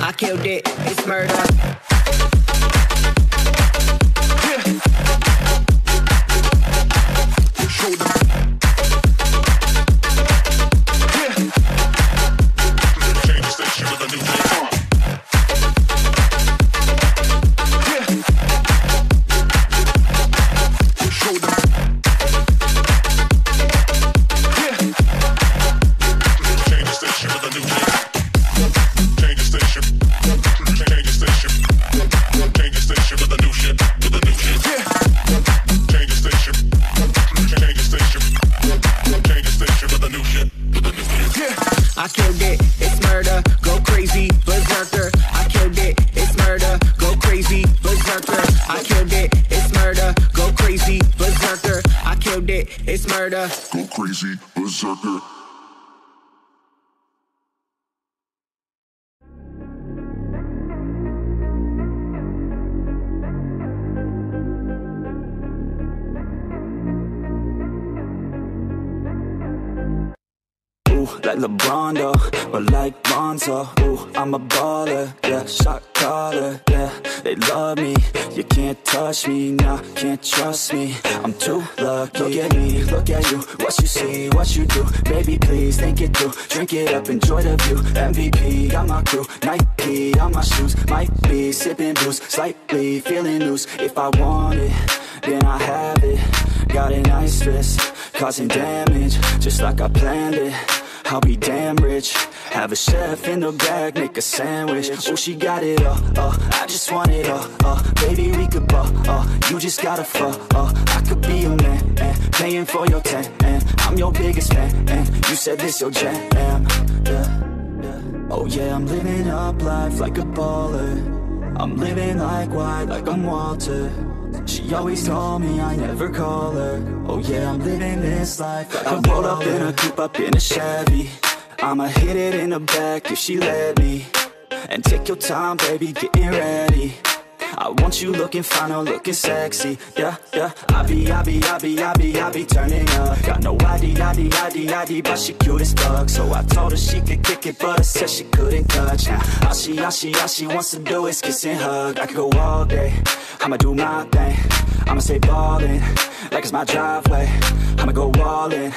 I killed it, it's murder. Go crazy, berserker. Like LeBron though, or like Bonzo. Ooh, I'm a baller, yeah, shot caller, yeah. They love me, you can't touch me, nah, can't trust me, I'm too lucky. Look at me, look at you, what you see, what you do. Baby please, think it through, drink it up, enjoy the view. MVP, got my crew, Nike on my shoes. Might be sipping booze, slightly feeling loose. If I want it, then I have it. Got a nice wrist, causing damage, just like I planned it. I'll be damn rich, have a chef in the back, make a sandwich. Oh, she got it all, I just want it all, baby, we could ball, you just gotta fall, I could be your man, paying for your tan, and I'm your biggest fan, and you said this your jam, yeah. Oh yeah, I'm living up life like a baller, I'm living like White, like I'm Walter. She always told me I never call her. Oh yeah, I'm living this life. I roll up in a coupe, up in a Chevy. I'ma hit it in the back if she let me. And take your time, baby, getting ready. I want you looking fine or looking sexy. Yeah, yeah. I be turning up. Got no ID, but she cute as fuck. So I told her she could kick it, but I said she couldn't touch. Now, all she wants to do is kiss and hug. I could go all day, I'ma do my thing. I'ma stay ballin', like it's my driveway. I'ma go all in,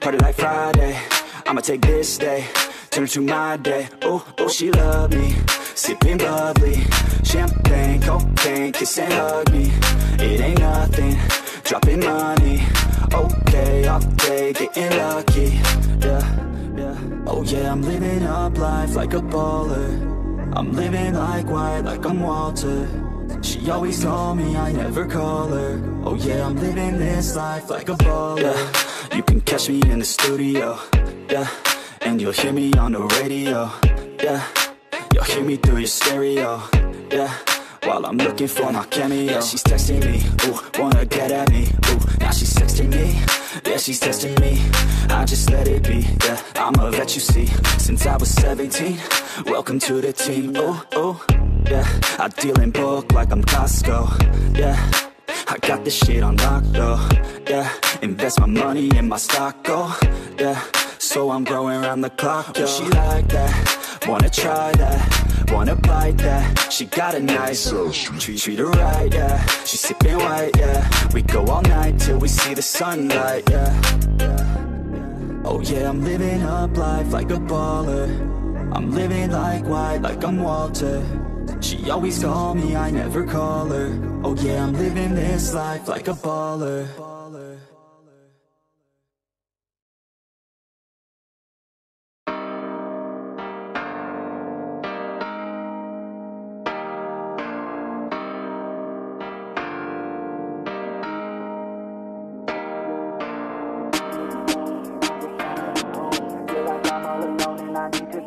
party like Friday. I'ma take this day, turn it to my day. Oh, she love me, sipping bubbly, champagne, cocaine, kiss and hug me. It ain't nothing, dropping money. Okay, all day, getting lucky. Yeah. Oh yeah, I'm living up life like a baller. I'm living like White, like I'm Walter. She always told me I never call her. Oh yeah, I'm living this life like a baller. Yeah, you can catch me in the studio. Yeah, and you'll hear me on the radio. Yeah, you'll hear me through your stereo. Yeah, while I'm looking for my cameo. Yeah, she's texting me, ooh, wanna get at me. Ooh, now she's texting me. Yeah, she's testing me, I just let it be. Yeah, I'ma let you see, since I was 17. Welcome to the team, ooh, yeah. I deal in bulk like I'm Costco, yeah. I got this shit on lock though, yeah. Invest my money in my stock, oh, yeah. So I'm growing round the clock, yo. Oh, she like that, wanna try that, wanna bite that. She got a nice little treat her right, yeah. She sipping white, yeah. We go all night till we see the sunlight, yeah. Oh yeah, I'm living up life like a baller. I'm living like White, like I'm Walter. She always called me, I never call her. Oh yeah, I'm living this life like a baller. I need to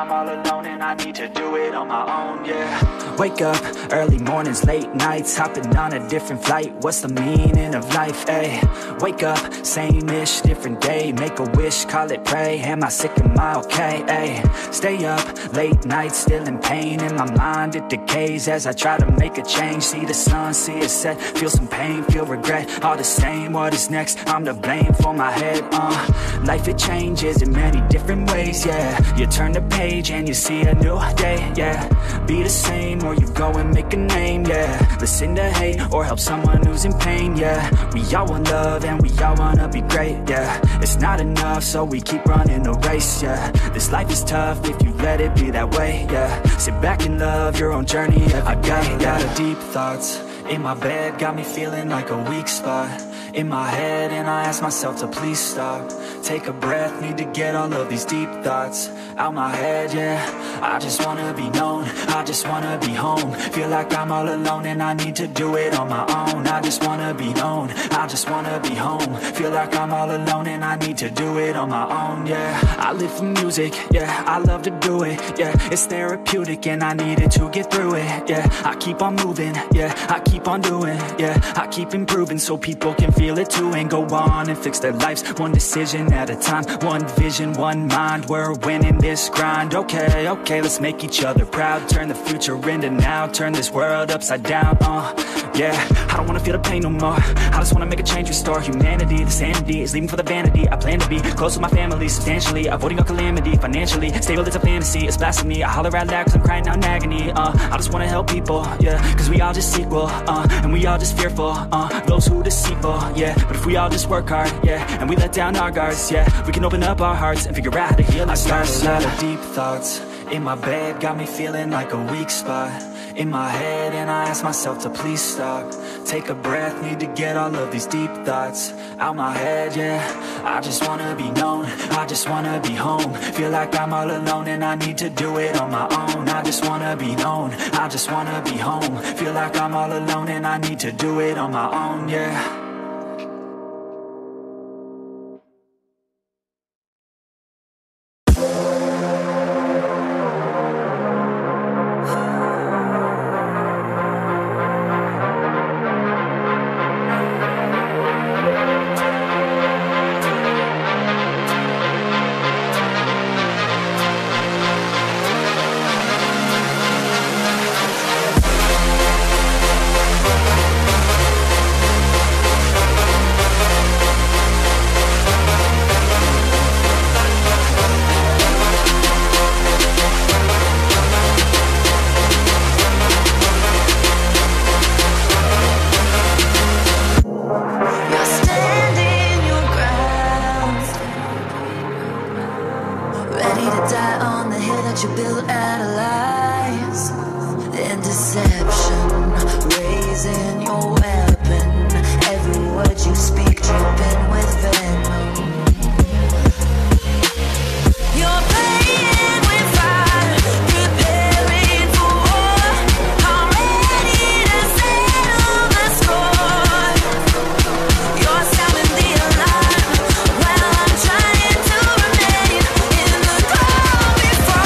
I'm all alone and I need to do it on my own, yeah. Wake up, early mornings, late nights, hopping on a different flight. What's the meaning of life, ayy? Wake up, same-ish, different day. Make a wish, call it pray. Am I sick, am I okay, ayy? Stay up, late nights, still in pain. In my mind, it decays as I try to make a change. See the sun, see it set, feel some pain, feel regret. All the same, what is next? I'm to blame for my head, Life, it changes in many different ways, yeah. You turn the page and you see a new day, yeah. Be the same or you go and make a name, yeah. Listen to hate or help someone who's in pain, yeah. We all want love and we all wanna be great, yeah. It's not enough, so we keep running the race, yeah. This life is tough if you let it be that way, yeah. Sit back and love your own journey every day, yeah. Deep thoughts in my bed got me feeling like a weak spot in my head, and I ask myself to please stop. Take a breath, need to get all of these deep thoughts out my head, yeah. I just wanna be known, I just wanna be home. Feel like I'm all alone and I need to do it on my own. I just wanna be known, I just wanna be home. Feel like I'm all alone and I need to do it on my own, yeah. I live for music, yeah, I love to do it, yeah. It's therapeutic and I needed to get through it, yeah. I keep on moving, yeah, I keep on doing, yeah. I keep improving so people can feel it too, and go on and fix their lives one decision at a time. One vision, one mind, we're winning this grind. Okay, okay, let's make each other proud. Turn the future into now, turn this world upside down, yeah. I don't wanna feel the pain no more, I just wanna make a change, restore humanity. The sanity is leaving for the vanity. I plan to be close with my family substantially, avoiding all calamity. Financially stable, it's a fantasy, it's blasphemy. I holler out loud cause I'm crying out in agony. I just wanna help people, yeah, cause we all just equal, and we all just fearful, those who deceitful, yeah. But if we all just work hard, yeah, and we let down our guards, yeah, we can open up our hearts and figure out how to heal our scars. I got a lot of deep thoughts in my bed, got me feeling like a weak spot in my head, and I ask myself to please stop. Take a breath, need to get all of these deep thoughts out my head, yeah. I just wanna be known, I just wanna be home. Feel like I'm all alone and I need to do it on my own. I just wanna be known, I just wanna be home. Feel like I'm all alone and I need to do it on my own, yeah. You build out of lies and deception, raising your weapon. Every word you speak, dripping with venom. You're playing with fire, preparing for war. I'm ready to settle the score. You're sounding the alarm while I'm trying to remain in the glow before.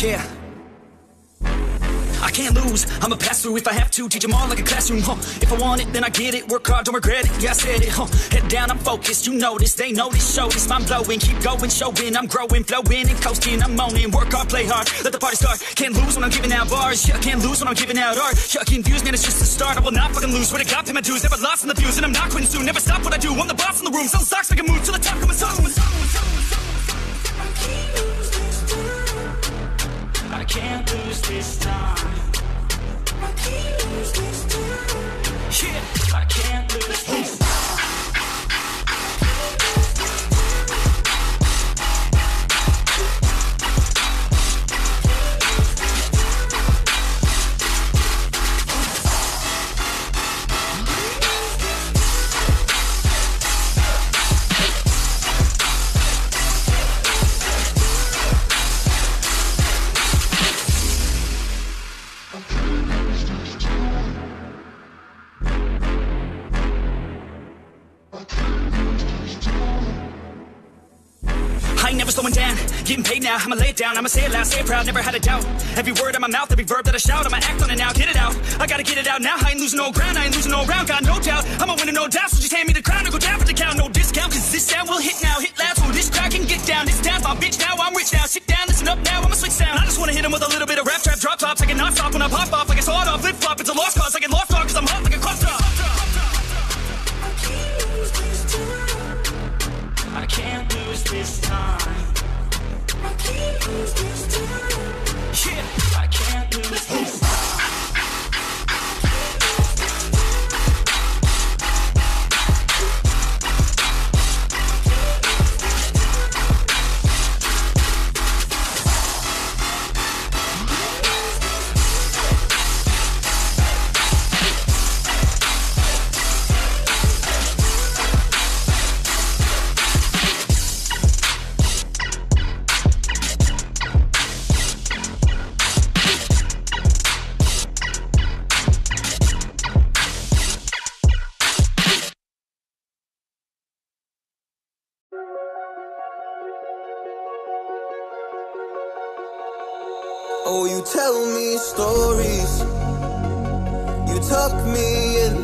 Yeah, I can't lose, I'ma pass through if I have to. Teach them all like a classroom, huh? If I want it, then I get it. Work hard, don't regret it, yeah, I said it, huh? Head down, I'm focused, you know this. They know this, show this, I'm blowing. Keep going, showing, I'm growing, flowing and coasting. I'm moaning, work hard, play hard, let the party start. Can't lose when I'm giving out bars. Yeah, can't lose when I'm giving out art. Yeah, confused, man, it's just the start. I will not fucking lose, swear to God, pay my dues. Never lost in the views, and I'm not quitting soon. Never stop what I do, I'm the boss in the room. Sell socks, make a move, till the top, coming soon. I can't lose this time. I can't lose this time. Shit, I can't lose this time. I ain't never slowing down, getting paid now, I'ma lay it down, I'ma say it loud, say it proud, never had a doubt. Every word out my mouth, every verb that I shout, I'ma act on it now, get it out. I gotta get it out now, I ain't losing no ground, I ain't losing no round, got no doubt. I'ma win it, no doubt, so just hand me the crown, I'll go down for the count, no discount, cause this sound will hit now, hit loud, so this crowd can get down. This town's my bitch now, I'm rich now, sit down, listen up now, I'ma switch sound. I just wanna hit him with a little bit of rap trap, drop tops, I can not stop when I pop off, like it's hard off, flip flop, it's a lost cause, I get lost on cause I'm hot like a cross top. I can't lose this time. I can't lose this time. Shit, I can't lose this time. Oh, you tell me stories, you tuck me in,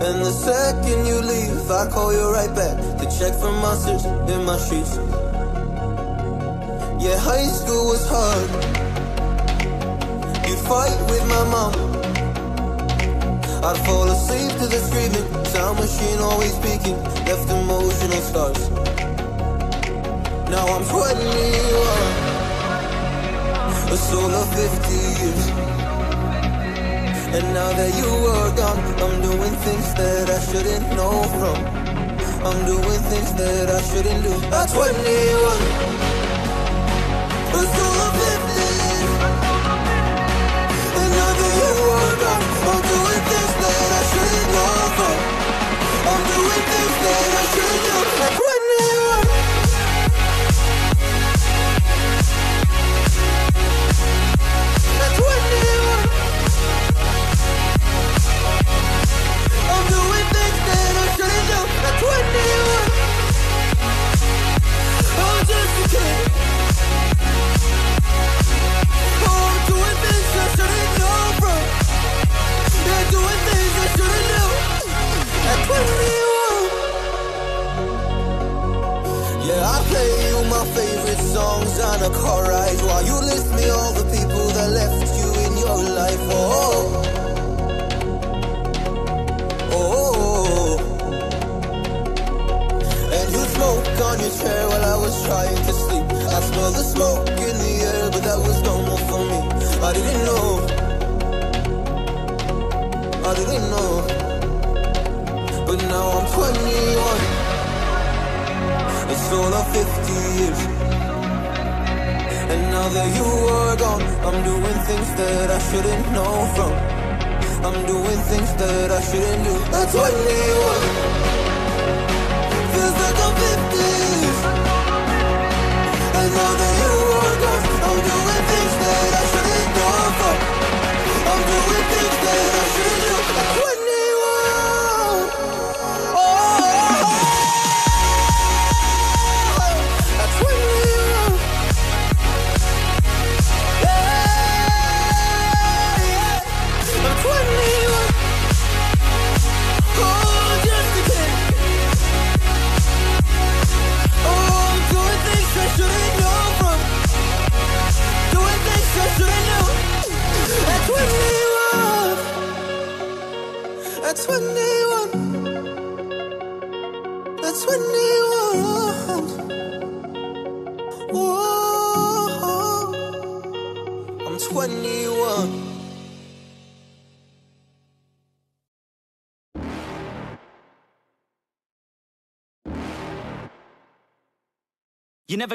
and the second you leave, I call you right back to check for monsters in my streets. Yeah, high school was hard, you'd fight with my mom, I'd fall asleep to the screaming, sound machine always speaking, left emotional scars. Now I'm 21, a soul of 50 years. And now that you are gone, I'm doing things that I shouldn't know from. I'm doing things that I shouldn't do. At 21, a soul of 50 years. And now that you are gone, I'm doing things that I shouldn't know from. I'm doing things that I shouldn't do. At 21. That I shouldn't do. 21. That's when they won. That's when they won. Whoa, I'm 21. You're never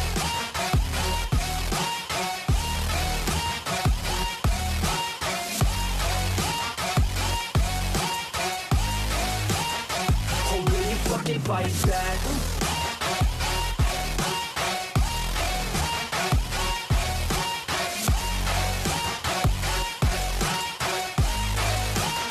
Fight back.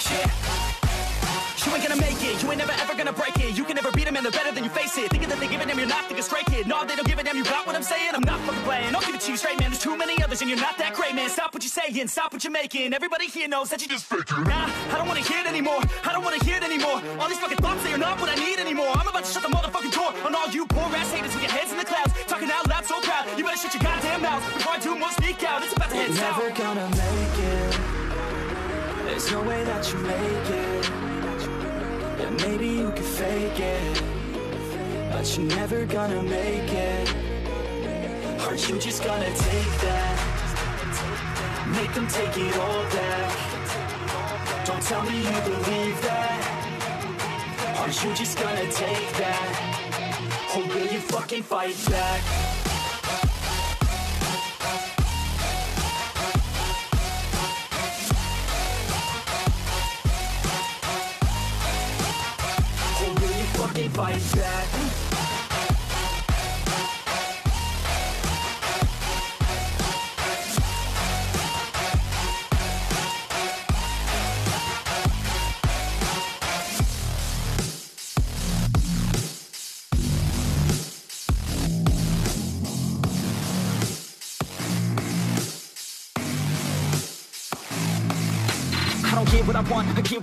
Yeah. You ain't gonna make it. You ain't never ever gonna break it. You can never beat them and they're better than you, face it. Thinking that they give a damn, you're not thinking straight, kid. No, they don't give a damn, you got what I'm saying? I'm not fucking playing. I'll give it to you straight, man. There's too many others and you're not that great, man. Stop what you're saying. Stop what you're making. Everybody here knows that you just fake it. Nah, I don't wanna hear it anymore. I don't wanna hear it anymore. All these fucking thoughts, they are not what I need anymore. I'm about to shut the motherfucking door on all you poor ass haters with your heads in the clouds, talking out loud so proud. You better shut your goddamn mouth before I do more speak out. It's about to head south. Never gonna make it. There's no way that you make it. Yeah, maybe you can fake it, but you're never gonna make it. Are you just gonna take that? Make them take it all back. Don't tell me you believe that. Are you just gonna take that? Or will you fucking fight back? Or will you fucking fight back? What I want, I get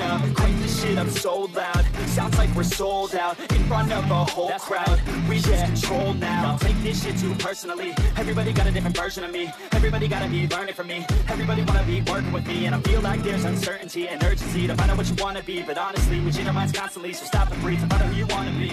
up, crank this shit up so loud. Sounds like we're sold out in front of a whole That's crowd. We just control now. Don't take this shit too personally. Everybody got a different version of me. Everybody gotta be learning from me. Everybody wanna be working with me, and I feel like there's uncertainty and urgency to find out what you wanna be. But honestly, we change our minds constantly, so stop and breathe to find out who you wanna be.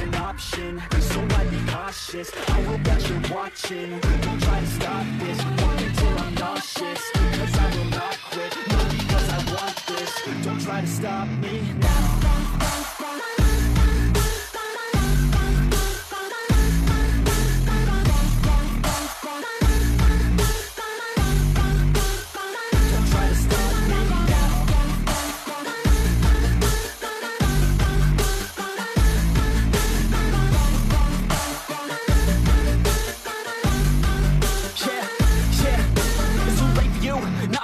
an option, so I be cautious. I hope that you're watching. Don't try to stop this, work until I'm nauseous. Cause I will not quit, no, because I want this. Don't try to stop me now.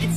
It's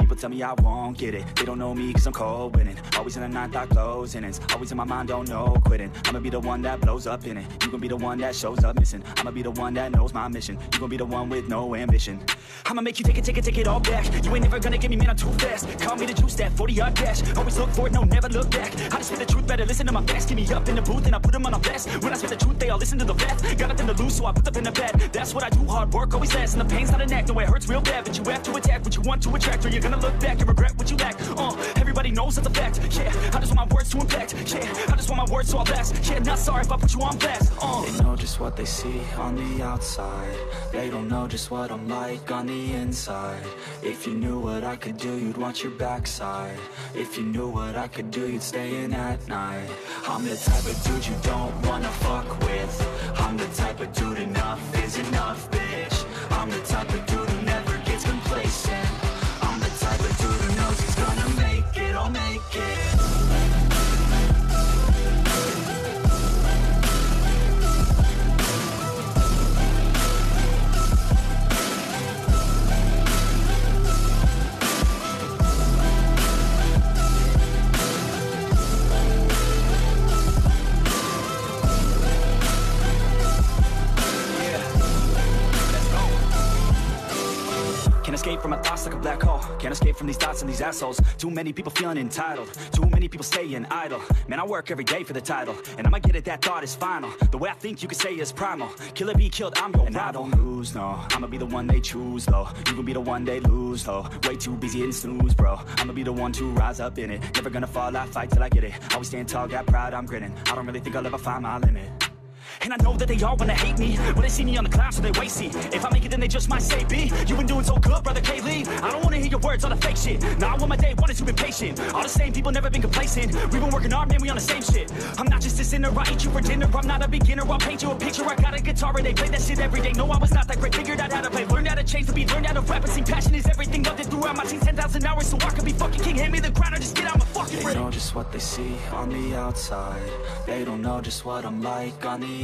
people tell me I won't get it. They don't know me cause I'm cold winning. Always in a 9 o'clock close innings. Always in my mind, don't know quitting. I'ma be the one that blows up in it. You gon' be the one that shows up missing. I'ma be the one that knows my mission. You gon' be the one with no ambition. I'ma make you take it all back. You ain't never gonna get me, man, I'm too fast. Call me the juice, that 40-yard dash. Always look for it, no, never look back. I just spit the truth, better listen to my facts. Give me up in the booth and I put them on a blast. When I spit the truth, they all listen to the fact. Got nothing to lose, so I put them in the bed. That's what I do, hard work always lasts. And the pain's not an act, no, it hurts real bad. But you have to attack what you want to attract, or you're gonna look back and regret what you lack. Everybody knows that's a fact. Yeah, I just want my words to impact. Yeah, I just want my words so I'll last. Yeah, not sorry if I put you on blast. They know just what they see on the outside. They don't know just what I'm like on the inside. If you knew what I could do, you'd watch your backside. If you knew what I could do, you'd stay in at night. I'm the type of dude you don't wanna fuck with. I'm the type of dude enough is enough, bitch. I'm the type of dude who never gets complacent. I'm the type of dude who knows he's gonna make it. I'll make it. Escape from my thoughts like a black hole. Can't escape from these thoughts and these assholes. Too many people feeling entitled. Too many people staying idle. Man, I work every day for the title, and I'ma get it, that thought is final. The way I think you can say is primal. Kill or be killed, I'm your rival. I don't lose, no. I'ma be the one they choose, though. You can be the one they lose, though. Way too busy hitting snooze, bro. I'ma be the one to rise up in it. Never gonna fall, I fight till I get it. Always stand tall, got pride, I'm grinning. I don't really think I'll ever find my limit. And I know that they all wanna hate me. When they see me on the clouds, so they wait, see. If I make it, then they just might say, B, you been doing so good, brother K. Lee. I don't wanna hear your words, all the fake shit. Nah, I want my day, wanted to be patient. All the same people, never been complacent. We've been working hard, man, we on the same shit. I'm not just a sinner, I eat you for dinner. I'm not a beginner, I'll paint you a picture. I got a guitar and they play that shit every day. No, I was not that great, figured out how to play. Learned how to change to be, learned how to rap and sing. Passion is everything, loved it throughout my teens. 10,000 hours, so I could be fucking king. Hand me the crown or just get out my fucking ring. They know just what they see on the outside. They don't know just what I'm like on the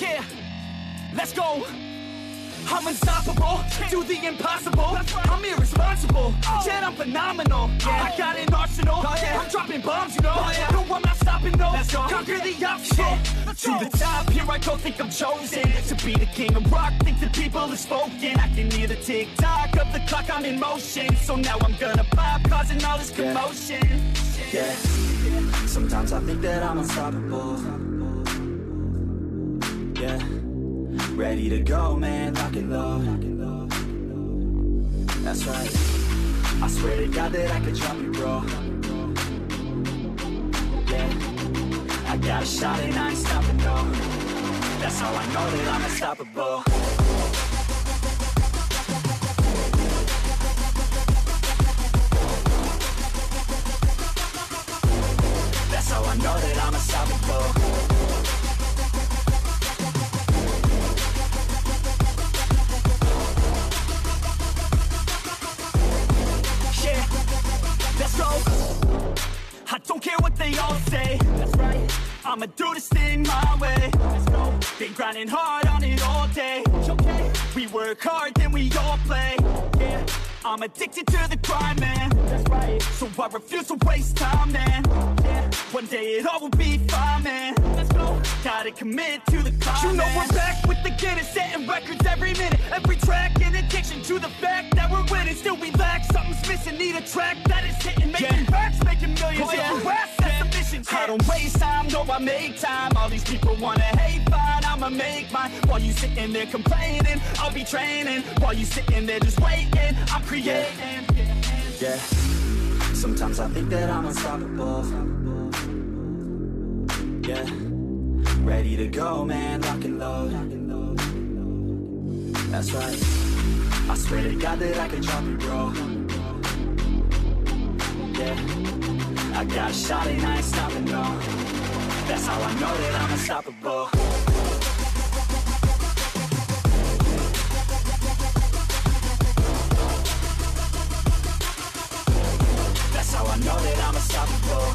Yeah, let's go. I'm unstoppable, do the impossible. I'm irresponsible, yet I'm phenomenal. I got an arsenal, I'm dropping bombs, you know. No, I'm not stopping, no, conquer the obstacle. To the top, here I go, think I'm chosen. To be the king of rock, think the people have spoken. I can hear the tick-tock of the clock, I'm in motion. So now I'm gonna pop, causing all this commotion. Yeah, sometimes I think that I'm unstoppable. Yeah. Ready to go, man, lock and load. That's right. I swear to God that I could drop you, bro. Yeah. I got a shot and I ain't stopping, no. That's how I know that I'm unstoppable. I'ma do this thing my way. Let's go. Been grinding hard on it all day. Okay. We work hard, then we all play. Yeah. I'm addicted to the grind, man. That's right. So I refuse to waste time, man. Yeah. One day it all will be fine, man. Let's go. Gotta commit to the climb. You know we're back with the Guinness, setting records every minute, every track. An addiction to the fact that we're winning. Still we lack, something's missing. Need a track that is hitting, making racks, making millions. I don't waste time, no, I make time. All these people wanna hate, but I'ma make mine. While you sitting there complaining, I'll be training. While you sitting there just waiting, I'm creating. Yeah, sometimes I think that I'm unstoppable. Yeah, ready to go, man, lock and load. That's right. I swear to God that I can drop you, bro. Yeah. I got a shot and I ain't stopping, no. That's how I know that I'm unstoppable. That's how I know that I'm unstoppable.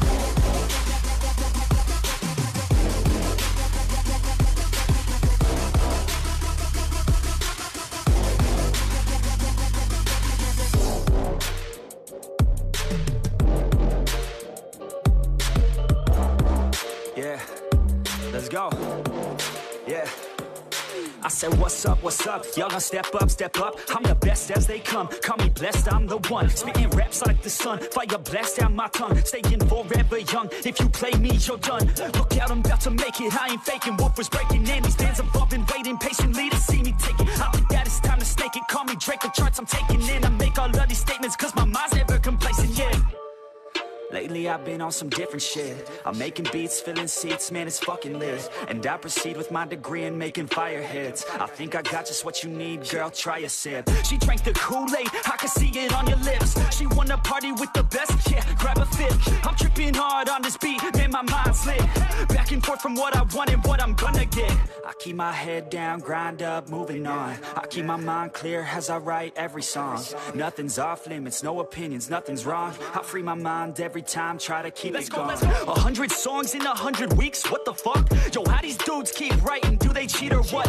Let's go. Yeah. I said, what's up, what's up? Y'all gonna step up, step up. I'm the best as they come. Call me blessed, I'm the one. Spitting raps like the sun. Fire blast out my tongue. Staying forever young. If you play me, you're done. Look out, I'm about to make it. I ain't faking. Wolf was breaking in. These fans have all been waiting patiently to see me take it. I think that it's time to snake it. Call me Drake. The charts I'm taking in. I make all of these statements because my mind's never complacent. Yeah. Lately I've been on some different shit. I'm making beats, filling seats, man, it's fucking lit. And I proceed with my degree in making fire hits. I think I got just what you need, girl, try a sip. She drank the Kool-Aid, I can see it on your lips. She wanna party with the best, yeah, grab a fifth. I'm tripping hard on this beat, man, my mind's lit. Back and forth from what I want and what I'm gonna get. I keep my head down, grind up, moving on. I keep my mind clear as I write every song. Nothing's off limits, no opinions, nothing's wrong. I free my mind every time, try to keep it going. 100 songs in 100 weeks, what the fuck? Yo, how these dudes keep writing, do they cheat or what?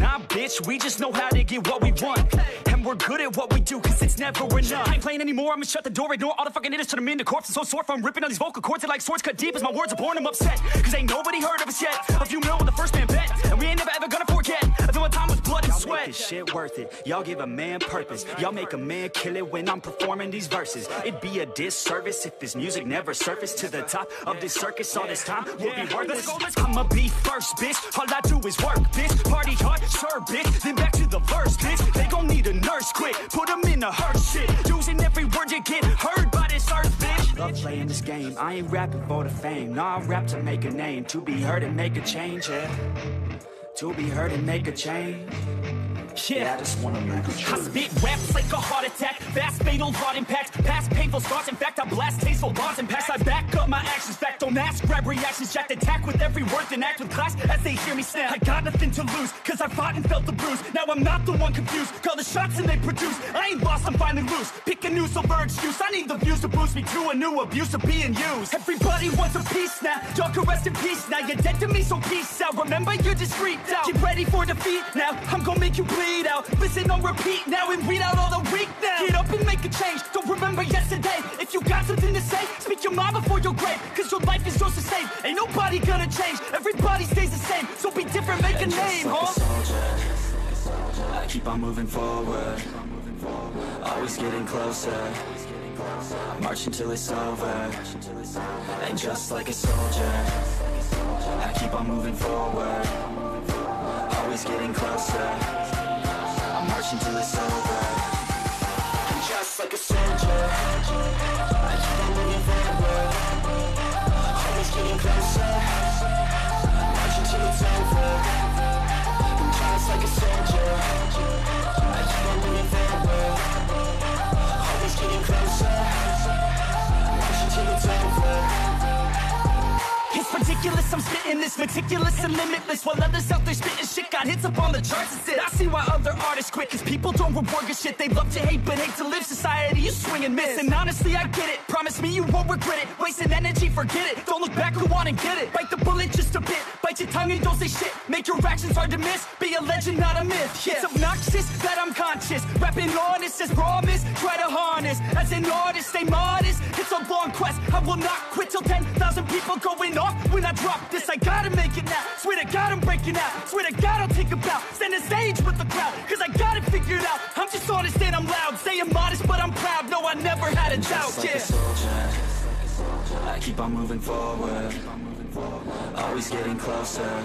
Nah, bitch, we just know how to get what we want. And we're good at what we do, cause it's never enough. I ain't playing anymore, I'ma shut the door, ignore all the fucking hitters, turn them into corpses. So sore from ripping on these vocal cords, and like swords cut deep as my words are born, I'm upset. Cause ain't nobody heard of us yet, a few know what the first man bet. And we ain't never ever gonna forget, I feel my time was blood and sweat. make this shit worth it. Y'all give a man purpose. Y'all make a man kill it when I'm performing these verses. It'd be a disservice if this music never surfaced to the top of this circus. All this time would be worthless. I'ma be first, bitch. All I do is work, bitch. Party hard, sure, bitch. Then back to the verse, bitch. They gon' need a nurse quick. Put them in a hearse shit. Using every word you get heard by this earth, bitch. Love playing this game. I ain't rapping for the fame. Nah, I rap to make a name. To be heard and make a change, yeah. To be heard and make a change. Yeah, I just wanna make a change. I spit raps like a heart attack. Fast, fatal, hard impacts. Past painful scars. In fact, I blast tasteful bars and packs. I back up my actions. Fact, don't ask. Grab reactions. Jacked attack with every word. Then act with class as they hear me snap. I got nothing to lose, cause I fought and felt the bruise. Now I'm not the one confused. Call the shots and they produce. I ain't lost, I'm finally loose. Pick a new sober excuse. I need the views to boost me to a new abuse of being used. Everybody wants a peace now. Y'all can rest in peace now. You're dead to me, so peace out. Remember, you're just freaked out. Get ready for defeat now. I'm gonna make you bleed out. Listen on repeat now and weed out all the weak now. Get up and make a change. Don't remember yesterday. If you got something to say, speak your mind before your grave. Cause your life is yours to save. Ain't nobody gonna change. Everybody stays the same. So be different, make a name, like huh? A soldier, I keep on moving forward. Always getting closer. March until it's over. And just like a soldier, I keep on moving forward. Always getting closer. Until it's over. I'm just like a soldier. I keep on moving forward. Always getting closer. March until it's over. I'm just like a soldier. I keep on moving forward. Always getting closer. March until it's over. It's ridiculous, I'm spitting this, meticulous and limitless. While others out there spitting shit, got hits up on the charts and sit. I see why other artists quit, cause people don't reward your shit. They love to hate, but hate to live. Society, you swing and miss. And honestly, I get it, promise me you won't regret it. Wasting energy, forget it, don't look back, go on and get it. Bite the bullet just a bit, bite your tongue and don't say shit. Make your actions hard to miss, be a legend, not a myth, yeah. It's obnoxious that I'm conscious, rapping honest as promise. Try to harness, as an artist, stay modest. It's a long quest, I will not quit till 10,000 people going off. When I drop this, I gotta make it now. Swear to God, I'm breaking out. Swear to God, I'll take a bow. Stand on stage with the crowd, cause I got it figured out. I'm just honest and I'm loud. Say I'm modest, but I'm proud. No, I never had a doubt, yeah. Just like a soldier, I keep on moving forward. Always getting closer.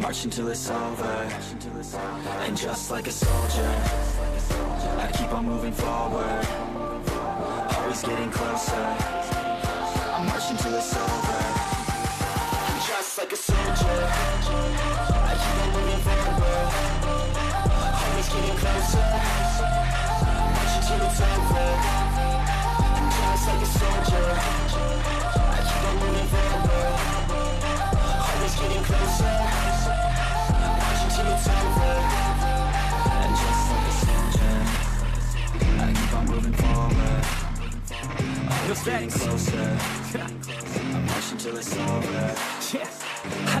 March until it's over. And just like a soldier, I keep on moving forward. Always getting closer. I'm marching till it's over. I'm just like a soldier. I keep on moving forward. Always getting closer. I'm marching till it's over. I'm just like a soldier. I keep on moving forward. Always getting closer. I'm marching till it's over. I'm just like a soldier. I keep on moving forward. Always getting closer. I'm marching till it's over. Yes. I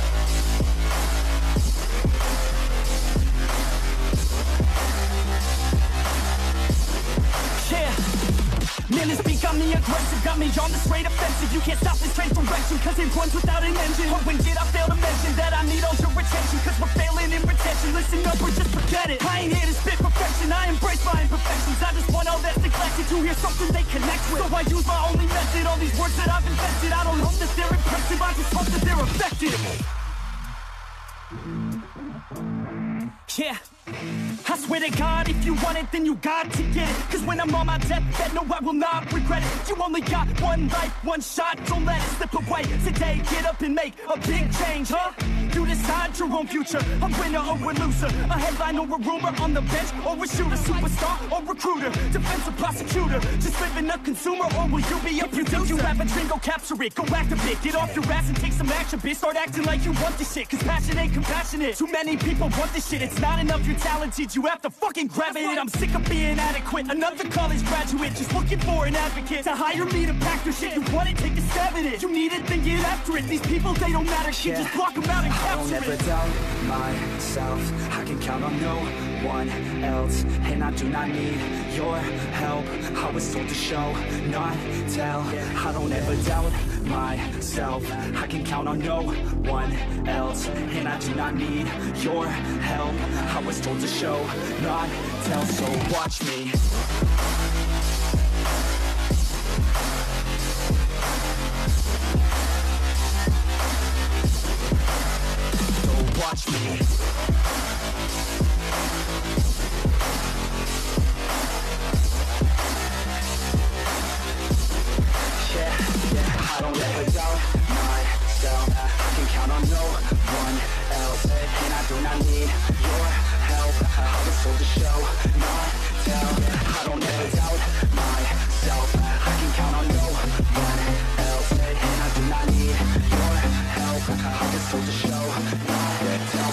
Man, this beat got me aggressive, got me on the straight offensive. You can't stop this train from racing, cause it runs without an engine. But when did I fail to mention that I need all your attention? Cause we're failing in retention, listen up or just forget it. I ain't here to spit perfection, I embrace my imperfections. I just want all that's neglected to hear something they connect with. So I use my only method, all these words that I've invested. I don't hope that they're impressive, I just hope that they're effective. Yeah, I swear to God, if you want it, then you got to get it. Cause when I'm on my deathbed, no, I will not regret it. You only got one life, one shot, don't let it slip away. Today, get up and make a big change, huh? You decide your own future, a winner or a loser, a headline or a rumor, on the bench or a shooter, superstar or recruiter, defensive prosecutor, just living a consumer, or will you be a producer? If you think you have a dream, go capture it, go active it. Get off your ass and take some action, bitch. Start acting like you want this shit, cause passion ain't compassionate. Too many people want this shit, it's not enough, you're talented, you have to fucking grab it. I'm sick of being adequate, another college graduate just looking for an advocate to hire me to pack their shit. You want it, take a stab at it. You need it, then get after it. These people, they don't matter shit, just block them out and capture it. I will never doubt myself, I can count on no one else, and I do not need your help. I was told to show, not tell. I don't ever doubt myself, I can count on no one else, and I do not need your help. I was told to show, not tell, so watch me. So watch me. Yeah, I don't ever doubt myself, I can count on no one else, and I do not need your help. I was told to show, not tell. I don't ever doubt myself, I can count on no one else, and I do not need your help. I was told to show, not tell.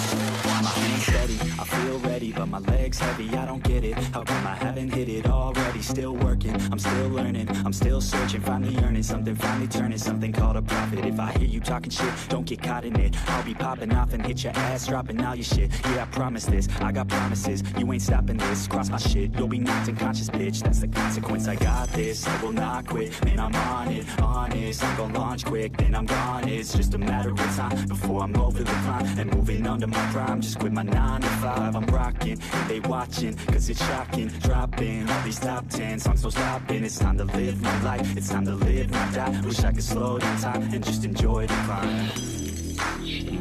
My hands steady, I feel ready, but my legs heavy, I don't get it. How come I haven't hit it already? Still working, I'm still learning, I'm still searching, finally earning something, finally turning something called a profit. If I hear you talking shit, don't get caught in it. I'll be popping off and hit your ass, dropping all your shit. Yeah, I promise this, I got promises, you ain't stopping this. Cross my shit, you'll be knocked unconscious, bitch. That's the consequence, I got this, I will not quit. Man, I'm on it, honest, I'm gonna launch quick, then I'm gone. It's just a matter of time before I'm over the climb and moving under my prime. Just quit my 9 to 5, I'm rocking, they watching, cause it's shocking. Dropping all these top 10 songs, no stopping. It's time to live my life, it's time to live my die. Wish I could slow down time and just enjoy the climb.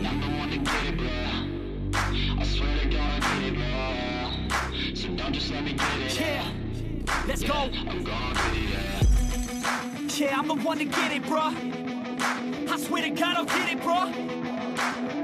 Number one to get it, bruh. I swear to God I did it, bruh. So don't just let me get it. Yeah, let's go. I'm gonna get it. Yeah, I'm the one to get it, bruh. I swear to God I'll get it, bruh.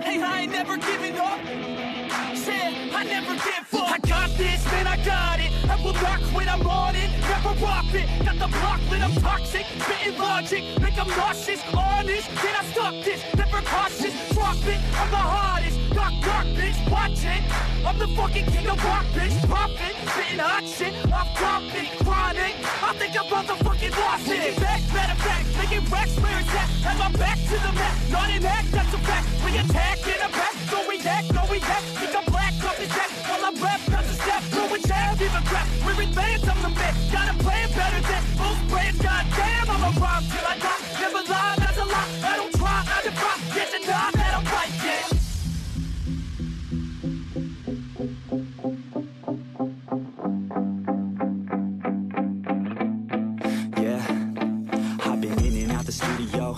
Hey, I ain't never giving up. Yeah, I never give up. I got this, man, I got it. I will rock when I'm on it, never rock it. Got the block lit, I'm toxic, spitting logic, make I'm nauseous, honest. Did I stop this? Never cautious, drop it, I'm the hottest. Knock, knock, bitch, watch it. I'm the fucking king of rock, bitch, pop it. Spitting hot shit, I'm dropping, chronic. I think I'm motherfucking lost it. Making back, better back, making racks, where it's at. Have my back to the map, not an act, that's a fact. We attack in a back, so we act, no we act. Think I'm black, up his ass, while I'm rap, that's a step. Through a jab, even crap, we're advanced, I'm the man. Gotta play it better than most players, goddamn. I'm a rhyme till I die, never lie, that's a lie. I don't try, I defy, get the knife, I don't like it.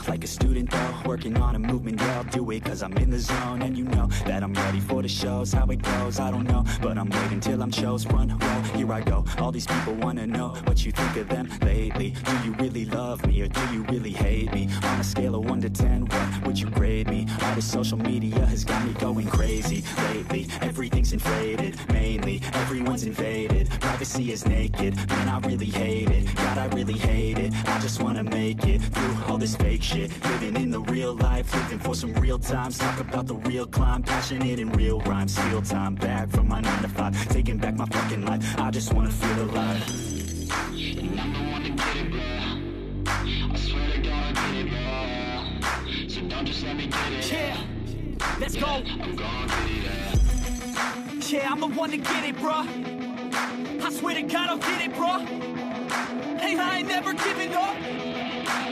Like a student though, working on a movement, yeah, I'll do it cause I'm in the zone. And you know that I'm ready for the shows, how it goes, I don't know, but I'm waiting till I'm chose. Front row, here I go, all these people wanna know what you think of them lately. Do you really love me or do you really hate me? On a scale of 1 to 10, what would you grade me? All this social media has got me going crazy lately. Everything's inflated, mainly, everyone's invaded. Privacy is naked, man, I really hate it, God, I really hate it. I just wanna make it through all this fake shit, living in the real life, living for some real times. Talk about the real climb, passionate in real rhymes. Steal time back from my 9 to 5, taking back my fucking life. I just wanna feel alive. And I'm the one to get it, bruh. I swear to God I get it, bruh. So don't just let me get it. Yeah, let's go. I'm gonna get it. Yeah, I'm the one to get it, bruh. I swear to God I'll get it, bruh. Hey, I ain't never giving up.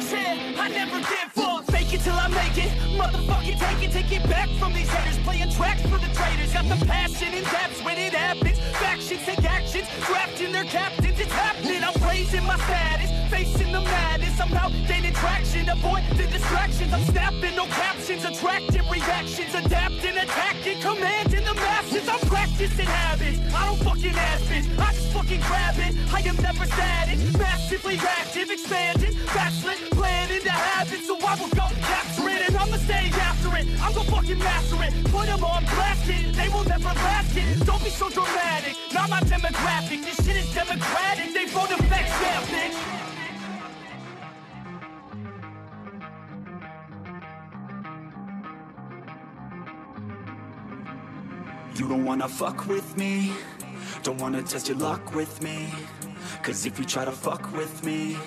Said I never give up. Fake it till I make it. Motherfucking take it back from these haters. Playing tracks for the traitors. Got the passion and depths when it happens. Factions take actions. Drafting their captains. It's happening. I'm raising my status. Facing the madness. I'm out gaining traction. Avoid the distractions. I'm snapping. No captions. Attracting reactions. Adapting. Attacking. Commanding the masses. I'm practicing habits. I don't fucking ask it. I just fucking grab it. I am never static. Massively active. Expanding. Backslid. Planning to have it. So I will go capture it. And I'ma stay after it. I'm gonna fucking master it. Put them on blast it. They will never last it. Don't be so dramatic. Not my demographic. This shit is democratic. They vote effects, yeah, bitch. You don't wanna fuck with me. Don't wanna test your luck with me. Cause if you try to fuck with me,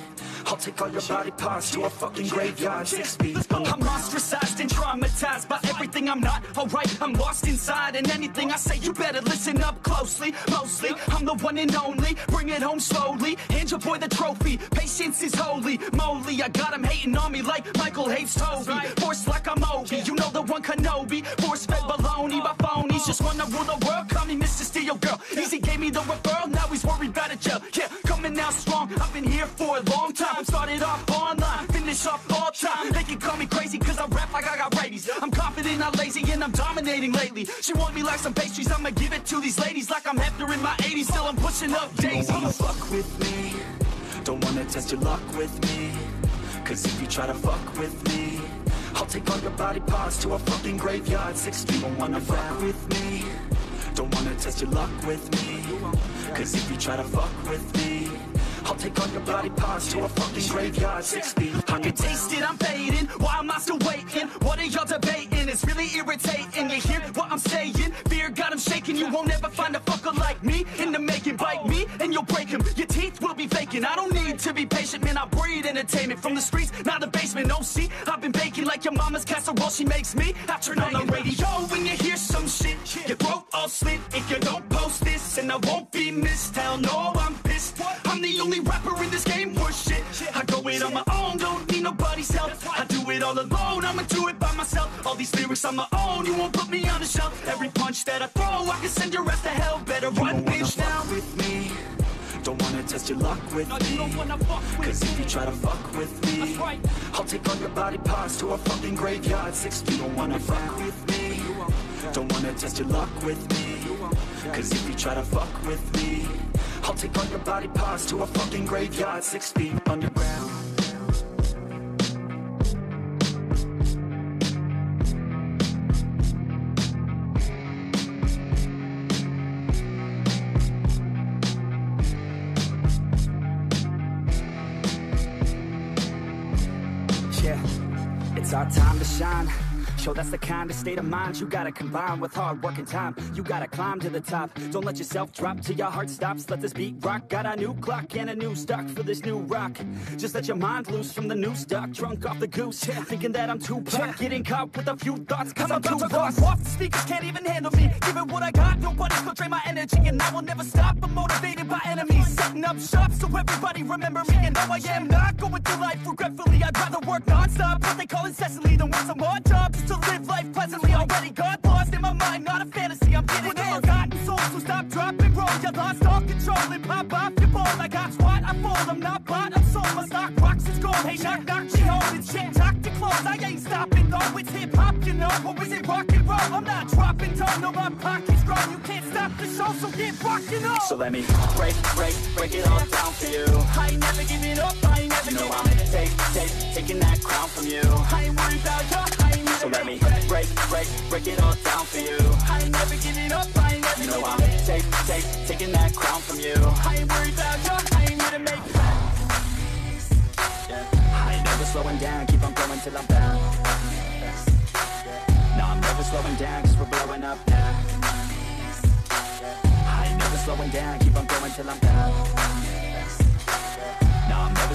I'll take all your body parts to a fucking graveyard. 6 feet. I'm ostracized and traumatized by everything I'm not. Alright, I'm lost inside, and anything I say you better listen up closely. Mostly, I'm the one and only. Bring it home slowly. Hand your boy the trophy. Patience is holy moly. I got him hating on me like Michael hates Toby. Force like I'm Obi. You know the one Kenobi. Force fed baloney by phonies. Just wanna rule the world. Call me Mr. Steal Your Girl. Easy gave me the referral. Now he's worried about a jail. Yeah, coming out strong. I've been here for a long time. Started off online, finish off all time. They can call me crazy cause I rap like I got rabies. I'm confident, not lazy, and I'm dominating lately. She want me like some pastries, I'ma give it to these ladies. Like I'm Hefner in my 80s, still I'm pushing up daisies. Don't wanna fuck with me. Don't wanna test your luck with me. Cause if you try to fuck with me, I'll take all your body parts to a fucking graveyard. 6 feet. Don't wanna fuck with me. Don't wanna test your luck with me. Cause if you try to fuck with me, I'll take on your body parts to a fucking graveyard. 6 feet. I can taste it, I'm fading. Why am I still waiting? What are y'all debating? It's really irritating. You hear what I'm saying? Fear got him shaking. You won't ever find a fucker like me in the making. Bite me and you'll break him. Your teeth will be faking. I don't need to be patient, man. I breed entertainment from the streets, not the basement. No, see, I've been baking like your mama's casserole. She makes me. I turn on the radio when you hear some shit. Your throat all slit if you don't post this, and I won't be missed. Hell no, I'm pissed. I'm the only rapper in this game worth shit. I go it on my own, don't need nobody's help. I do it all alone, I'ma do it by myself. All these lyrics on my own, you won't put me on the shelf. Every punch that I throw, I can send your ass to hell. Better run, bitch, now. Fuck with me. Don't wanna test your luck with me. Cause if you try to fuck with me, I'll take all your body parts to a fucking graveyard. 6 feet. Don't wanna fuck with me. Don't wanna test your luck with me. Cause if you try to fuck with me, I'll take all your body parts to a fucking graveyard. 6 feet underground. Yeah, it's our time to shine. Show that's the kind of state of mind you gotta combine with hard work and time. You gotta climb to the top. Don't let yourself drop till your heart stops. Let this beat rock. Got a new clock and a new stock for this new rock. Just let your mind loose from the new stock. Drunk off the goose, yeah. Thinking that I'm too pop, yeah. Getting caught with a few thoughts. Cause I'm about to go off. The speakers can't even handle me. Give it what I got, nobody's gonna drain my energy. And I will never stop, I'm motivated by enemies. Setting up shop so everybody remember me. And now I am not going through life regretfully. I'd rather work non-stop, what they call incessantly, than want some more jobs. To live life pleasantly, already got lost in my mind, not a fantasy, I'm getting with a forgotten soul, so stop, drop, and roll, you lost all control, and pop off your ball, I got squat, I fold, I'm not bought, I'm sold, my stock rocks, it's gold, hey, knock, knock, she holding shit, talk to close, I ain't stopping, though, it's hip-hop, you know, or is it rock and roll, I'm not dropping, don't know my pocket's grown, you can't stop the show, so get rockin' up, so let me break it all down for you, I ain't never giving up, I ain't never giving up, you know I'm taking that crown from you, I ain't worried about you, I ain't never. So let me break it all down for you. I ain't never giving up, I ain't never. You know I'm taking that crown from you. I ain't worried about you, I ain't here to make plans. I ain't never slowing down, keep on going till I'm down. No, I'm never slowing down, cause we're blowing up now. I ain't never slowing down, keep on going till I'm down. No, I'm never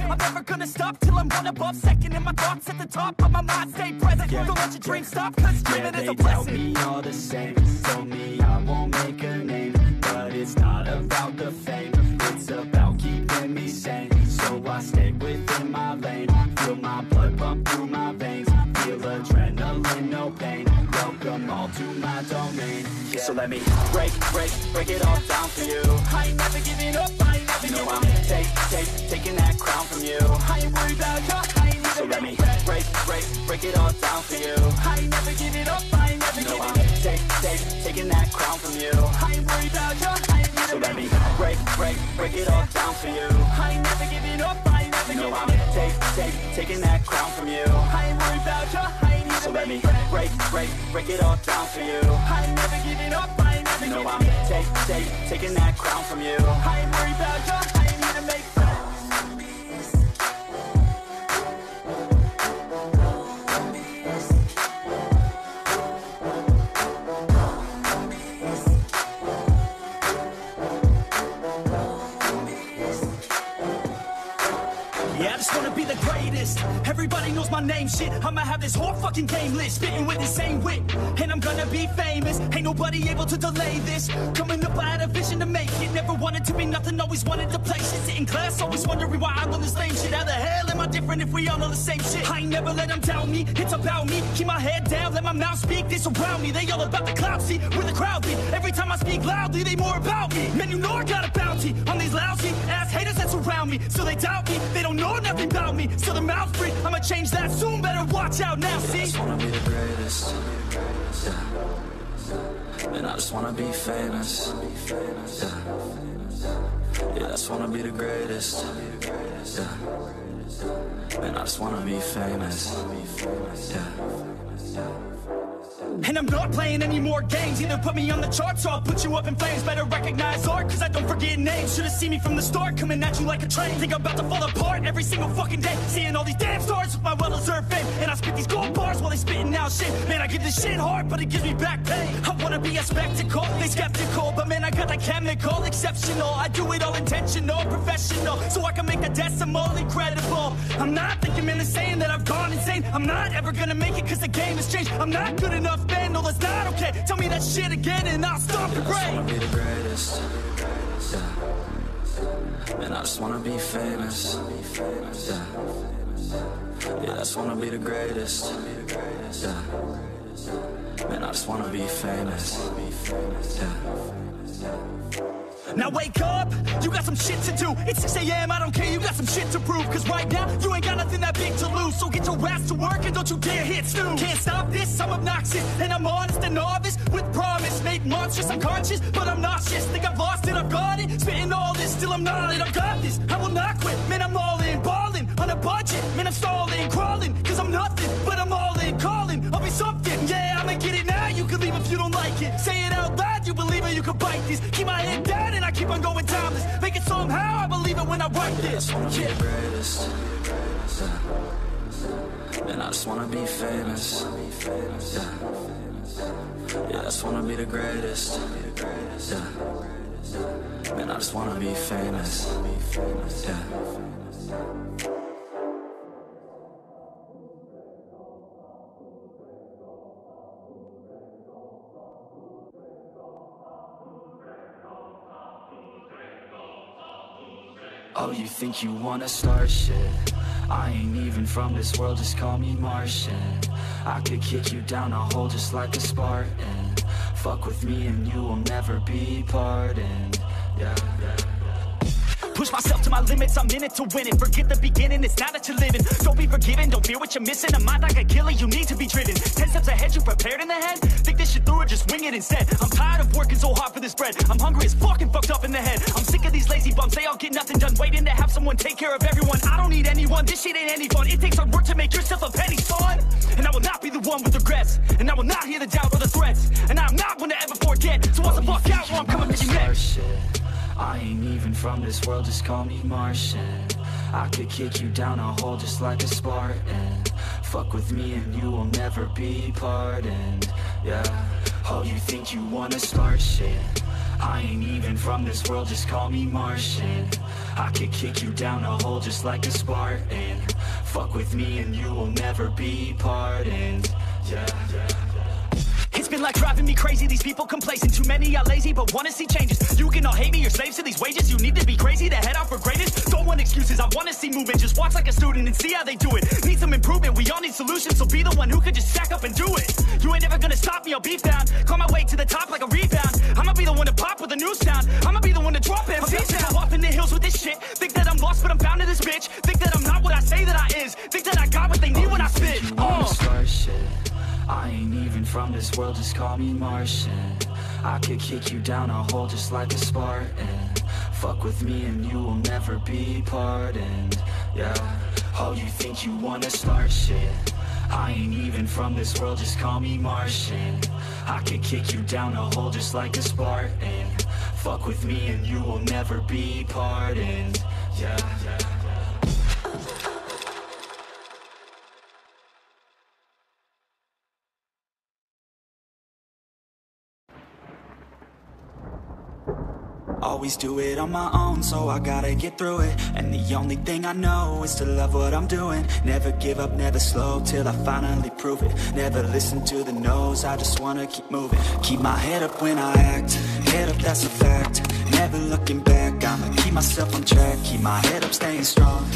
I'm never gonna stop till I'm one above second, and my thoughts at the top of my mind stay present. Don't let your dreams stop, cause dreaming is a blessing. They tell me all the same, told me I won't make a name, but it's not about the fame, it's about keeping me sane. So I stay within my lane, feel my blood pump through my veins, feel adrenaline, no pain, welcome all to my domain. Yeah. So let me break, break, break it all down for you. I ain't never giving up, I ain't never giving up. I'm taking that crown from you. I ain't worried about ya, I ain't never. So let me break, break, break it all down for you. I ain't never giving up, I ain't never giving up. I'm taking that crown from you. I ain't worried about ya, I ain't never. So let me break, break, break it all down for you. I ain't never giving up, I ain't never giving up. I'm taking that crown from you. I ain't worried about ya, I ain't never. So let me break, break, break it all down for you. I ain't never giving up, I ain't never giving up. I'm taking that crown from you. I ain't worried about ya, I ain't need to make everybody knows my name, shit. I'ma have this whole fucking game list, spitting with the same wit, and I'm gonna be famous. Ain't nobody able to delay this. Coming up, I had a vision to make it. Never wanted to be nothing, always wanted to play shit. Sitting class, always wondering why I'm on this lame shit. How the hell am I different if we all know the same shit? I ain't never let them doubt me, it's about me. Keep my head down, let my mouth speak. This around me, they all about the clout, see, where the crowd be. Every time I speak loudly, they more about me. Man, you know I got a bounty on these lousy ass haters that surround me. So they doubt me, they don't know nothing about me. So their mouth free, I'ma change that soon, better watch out now, see? I just wanna be the greatest, yeah. And I just wanna be famous, yeah. Yeah, I just wanna be the greatest, yeah. And I just wanna be famous, yeah. And I'm not playing any more games. Either put me on the charts or I'll put you up in flames. Better recognize art, cause I don't forget names. Should've seen me from the start, coming at you like a train. Think I'm about to fall apart every single fucking day. Seeing all these damn stars with my well-deserved fame. And I spit these gold bars while they spitting out shit. Man, I give this shit hard, but it gives me back pain. I wanna be a spectacle, they skeptical. But man, I got that chemical, exceptional. I do it all intentional, professional. So I can make the decimal incredible. I'm not thinking, man, they're saying that I've gone insane. I'm not ever gonna make it cause the game has changed. I'm not good enough, man, no that's not okay. Tell me that shit again and I'll stop the grave. I just wanna be the greatest, yeah. And I just wanna be famous, yeah. Yeah, I just wanna be the greatest, yeah. Man, I just wanna be famous, yeah. Now wake up, you got some shit to do. It's 6 AM, I don't care, you got some shit to prove. Cause right now, you ain't got nothing that big to lose. So get your ass to work and don't you dare hit snooze. Can't stop this, I'm obnoxious. And I'm honest and novice, with promise. Made monstrous, I'm conscious, but I'm nauseous. Think I've lost it, I've got it. Spitting all this, still I'm not it. I've got this, I will not quit. Man, I'm all in, balling, on a budget. Man, I'm stalling, crawling, cause I'm nothing. But I'm all in, calling, I'll be something. Yeah, I'ma get it now, you can leave if you don't like it. Say it out loud, you believe it, you can bite this. Keep my head down and I keep on going timeless. Make it somehow, I believe it when I write this. I just wanna be the greatest, yeah. And I just wanna be famous, yeah. Yeah, I just wanna be the greatest, yeah. And I just wanna be famous, yeah. Oh, you think you wanna start shit? I ain't even from this world, just call me Martian. I could kick you down a hole just like a Spartan. Fuck with me and you will never be pardoned, yeah, yeah. Push myself to my limits, I'm in it to win it. Forget the beginning, it's now that you're living. Don't be forgiven, don't fear what you're missing. A mind like a killer, you need to be driven. 10 steps ahead, you prepared in the head. Think this shit through or just wing it instead. I'm tired of working so hard for this bread. I'm hungry as fuck and fucked up in the head. I'm sick of these lazy bums, they all get nothing done. Waiting to have someone take care of everyone. I don't need anyone, this shit ain't any fun. It takes hard work to make yourself a penny, son. And I will not be the one with regrets. And I will not hear the doubt or the threats. And I'm not one to ever forget. So what's the fuck out where I'm coming to you next? I ain't even from this world, just call me Martian. I could kick you down a hole just like a Spartan. Fuck with me and you will never be pardoned. Yeah, oh, you think you wanna start shit? I ain't even from this world, just call me Martian. I could kick you down a hole just like a Spartan. Fuck with me and you will never be pardoned. Yeah, yeah. It's been like driving me crazy, these people complacent. Too many are lazy but wanna see changes. You can all hate me, you're slaves to these wages. You need to be crazy to head out for greatest. Don't want excuses, I wanna see movement. Just watch like a student and see how they do it. Need some improvement, we all need solutions. So be the one who can just stack up and do it. You ain't ever gonna stop me, I'll be found. Call my way to the top like a rebound. I'ma be the one to pop with a new sound. I'ma be the one to drop it. I'm gonna go off in the hills with this shit. Think that I'm lost but I'm bound to this bitch. Think that I'm not what I say that I is. Think that I got what they need when I spit. I ain't even from this world, just call me Martian. I could kick you down a hole just like a Spartan. Fuck with me and you will never be pardoned. Yeah, oh, you think you wanna start shit? I ain't even from this world, just call me Martian. I could kick you down a hole just like a Spartan. Fuck with me and you will never be pardoned. Yeah, yeah. Always do it on my own, so I gotta get through it. And the only thing I know is to love what I'm doing. Never give up, never slow, till I finally prove it. Never listen to the no's, I just wanna keep moving. Keep my head up when I act, head up, that's a fact. Never looking back, I'ma keep myself on track. Keep my head up, staying strong,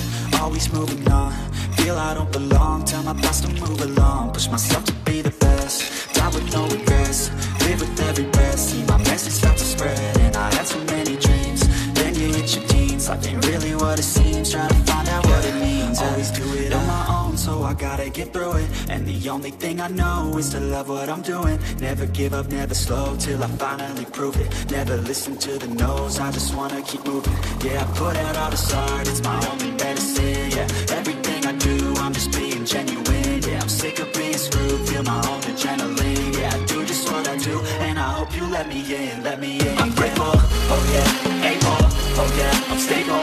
always moving on. Feel I don't belong, tell my thoughts to move along. Push myself to be the best, die with no regrets. Live with every breath, see my message start to spread. And I had so many dreams, then you hit your teens. Life ain't really what it seems, trying to find out what it means. Always do it on my own, so I gotta get through it. And the only thing I know is to love what I'm doing. Never give up, never slow, till I finally prove it. Never listen to the no's, I just wanna keep moving. Yeah, I put out all this art, it's my only medicine, yeah. Everything I do, I'm just being genuine, yeah. I'm sick of being screwed, feel my own adrenaline, yeah. I do just what I do, and I hope you let me in, let me in. I'm grateful, oh yeah, able, oh yeah, I'm stable.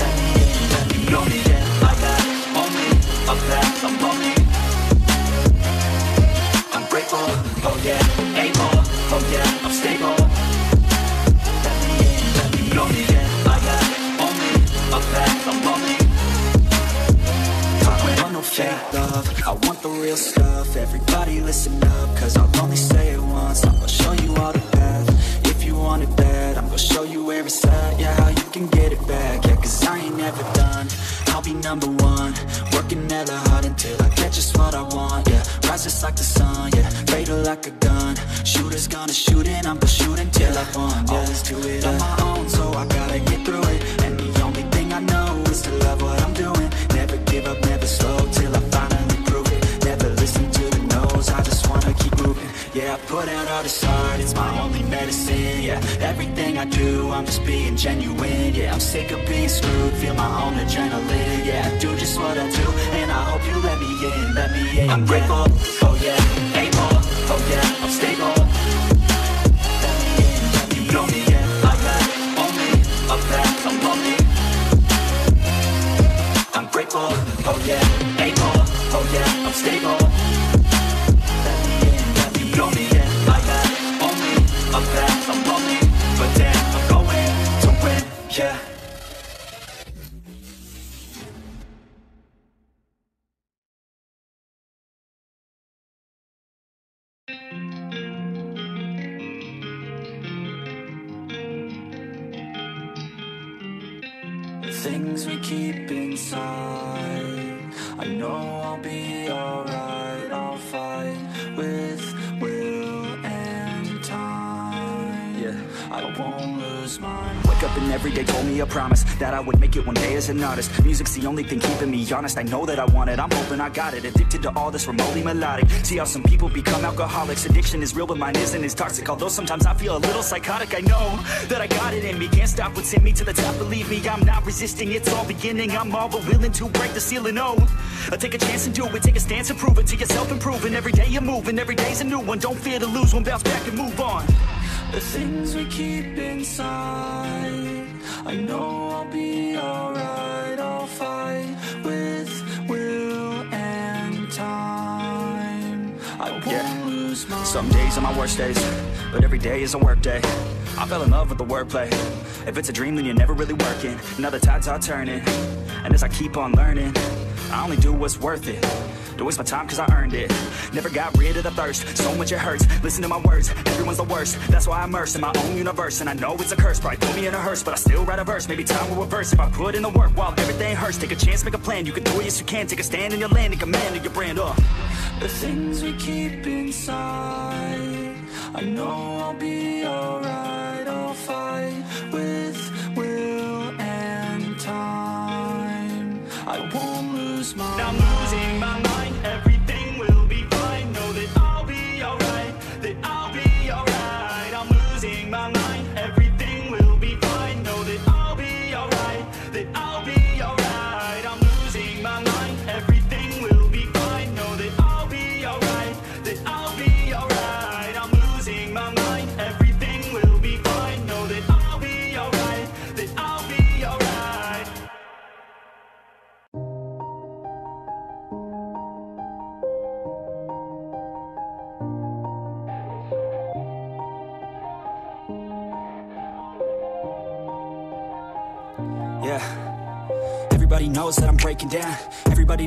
Let me in, let me in. Know me, yeah, I got only a path, I'm lonely. I'm grateful, oh yeah, able, oh yeah, I'm stable. Let me in, let me in. Know me, yeah, I got only a path, I'm lonely. Fake love, I want the real stuff. Everybody listen up, cause I'll only say it once. I'm gonna show you all the path. If you want it bad, I'm gonna show you where it's at. Yeah, how you can get it back. Yeah, cause I ain't never done. I'll be number one, working hella hard until I get just what I want. Yeah, rise just like the sun, yeah, fatal like a gun. Shooters gonna shoot and I'm gonna shoot until I won. Yeah. Always do it on my own, so I gotta get through it. And the only thing I know is to love what I'm doing. Never give up, never slow, till I finally prove it. Never listen to the no's, I just wanna keep moving. Yeah, I put out all this art, it's my only medicine, yeah. Everything I do, I'm just being genuine, yeah. I'm sick of being screwed, feel my own adrenaline, yeah. I do just what I do, and I hope you let me in, let me in. I'm grateful, oh yeah, able, oh yeah, I'm stable. Let me in, let me in. Know me, yeah, I got only a path, I'm lonely. Oh yeah, able, oh yeah, I'm stable. Let me in, let me in. Know me, yeah, I got only a path, I'm lonely. But then I'm going to win, yeah. Things we keep inside, I know I'll be alright. I'll fight with will and time, yeah. I won't lose mine. Wake up and every day told me a promise that I would make it one day as an artist. Music's the only thing keeping me honest. I know that I want it, I'm hoping I got it. Addicted to all this remotely melodic. See how some people become alcoholics. Addiction is real but mine isn't as toxic. Although sometimes I feel a little psychotic. I know that I got it in me. Can't stop what's in me to the top. Believe me, I'm not resisting. It's all beginning. I'm all but willing to break the ceiling. Oh, I take a chance and do it. Take a stance and prove it to yourself. Improving every day you're moving. Every day's a new one. Don't fear to lose one. Bounce back and move on. The things we keep inside, I know I'll be alright. I'll fight with will and time. I won't lose my... Some days are my worst days, but every day is a work day. I fell in love with the wordplay. If it's a dream, then you're never really working. Now the tides are turning, and as I keep on learning, I only do what's worth it. Don't waste my time cause I earned it. Never got rid of the thirst, so much it hurts. Listen to my words, everyone's the worst. That's why I'm immersed in my own universe. And I know it's a curse, probably put me in a hearse, but I still write a verse, maybe time will reverse. If I put in the work while everything hurts, take a chance, make a plan, you can do it, yes you can. Take a stand in your land and command of your brand. The things we keep inside, I know I'll be alright. I'll fight with will and time. I won't lose my mind. I'm losing my mind. Yeah, everybody knows that I'm breaking down. Everybody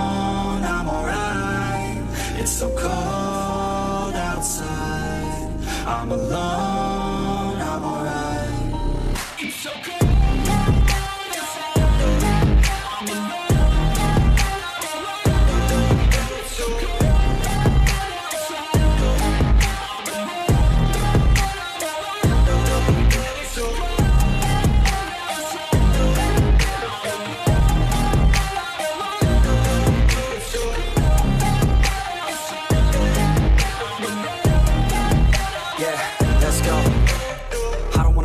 I'm alright. It's so cold outside, I'm alone, I'm alright. It's so cold.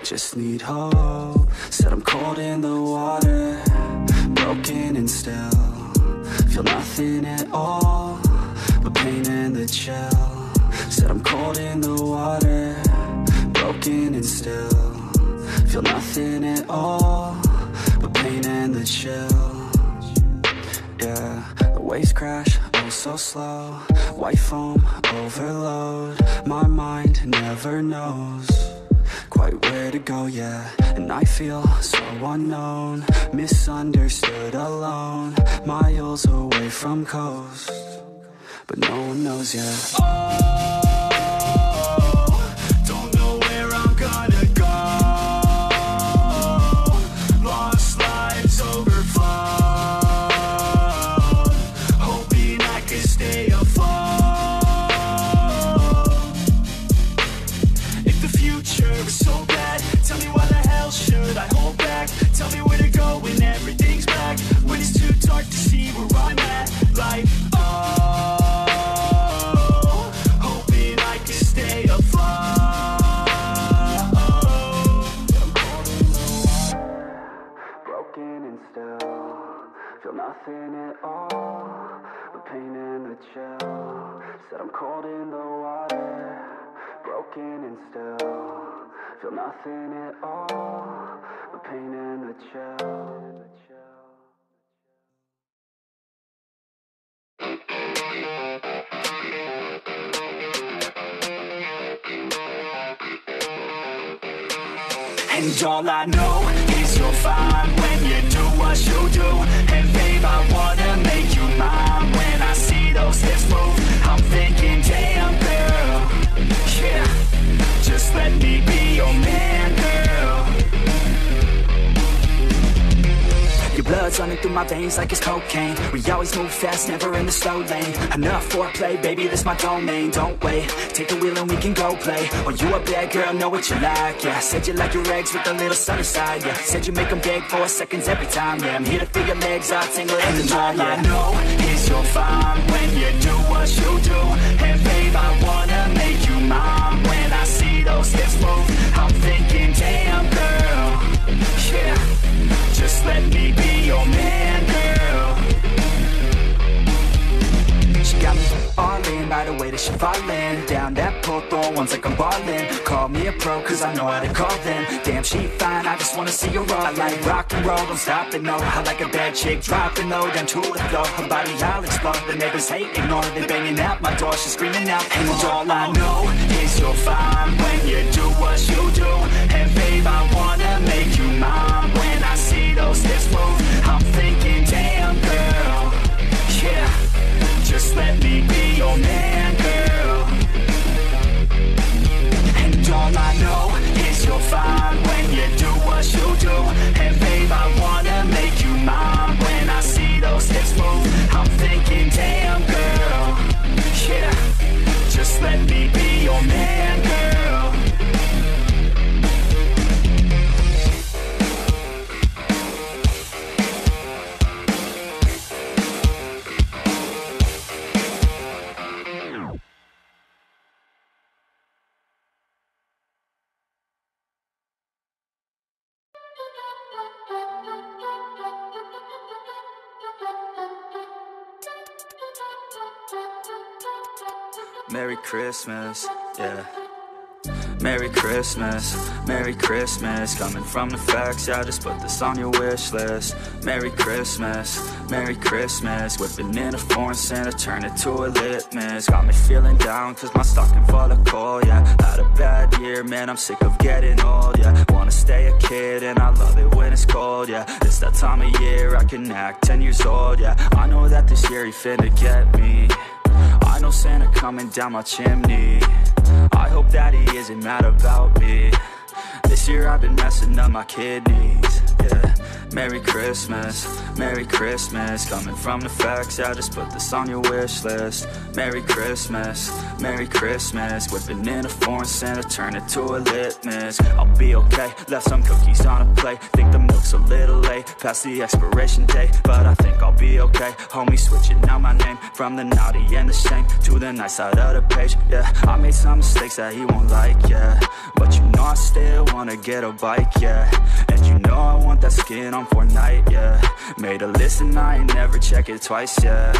just need hope. Said I'm cold in the water, broken and still. Feel nothing at all, but pain and the chill. Said I'm cold in the water, broken and still. Feel nothing at all, but pain and the chill. Yeah, the waves crash, oh so slow. White foam, overload. My mind never knows quite where to go, yeah. And I feel so unknown, misunderstood, alone, miles away from coast, but no one knows, yeah. Oh, don't know where I'm gonna go. Lost lives overflow, hoping I can stay afloat. If the future is so bad, tell me why the hell should I hold back? Tell me where to go, start to see where I'm at. Like, oh, hoping I can stay afloat. Broken and still, feel nothing at all. The pain and the chill, said I'm cold in the water. Broken and still, feel nothing at all. The pain and the chill. And all I know is you'll find when you do what you do. And babe, I wanna make you mine. When I see those hips move, I'm thinking, damn girl, yeah. Just let me be your man, girl. Your blood's running through my veins like it's cocaine. We always move fast, never in the slow lane. Enough foreplay, baby, that's my domain. Don't wait, take the wheel and we can go play. Oh, you a bad girl, know what you like, yeah. Said you like your eggs with a little sunny side, yeah. Said you make them big 4 seconds every time, yeah. I'm here to feel your legs all tingle and the night, yeah. I know is you'll find when you do what you do. And babe, I wanna make you mine. When I see those hips move, I'm thinking, damn girl, yeah. Just let me be your man, girl. She got me all in, right away that she fallin'. Down that pole, throwing ones like I'm ballin'. Call me a pro, cause I know how to call them. Damn, she fine, I just wanna see her all. I like rock and roll, don't stop it, no. I like a bad chick, dropping low, down to the floor. Her body, I'll explode, the neighbors hate, ignore. They banging out my door, she's screaming out. And all I know is you'll find when you do what you do. And babe, I wanna make you mine. When I see those hips move, I'm thinking, damn girl, yeah. Just let me be your man, girl. And all I know is you'll find when you do what you do. And babe, I wanna make you mine. When I see those hips move, I'm thinking, damn girl, yeah. Just let me be your man, girl. Merry Christmas, yeah. Merry Christmas, Merry Christmas. Coming from the facts, yeah, just put this on your wish list. Merry Christmas, Merry Christmas. Whipping in a foreign center, turn it to a lit mess. Got me feeling down, cause my stocking full of coal, yeah. Had a bad year, man, I'm sick of getting old, yeah. Wanna stay a kid, and I love it when it's cold, yeah. It's that time of year, I can act 10 years old, yeah. I know that this year he finna get me. I know Santa coming down my chimney. I hope that he isn't mad about me. This year I've been messing up my kidneys, yeah. Merry Christmas, Merry Christmas. Coming from the facts, I just put this on your wish list. Merry Christmas, Merry Christmas. Whipping in a foreign center, turn it to a litmus. I'll be okay, left some cookies on a plate. Think the milk's a little late, past the expiration date. But I think I'll be okay, homie switching out my name. From the naughty and the shame, to the nice side of the page, yeah. I made some mistakes that he won't like, yeah. But you know I still wanna get a bike, yeah. And you know I want that skin on Fortnite, yeah. Made a list and I ain't never check it twice, yeah.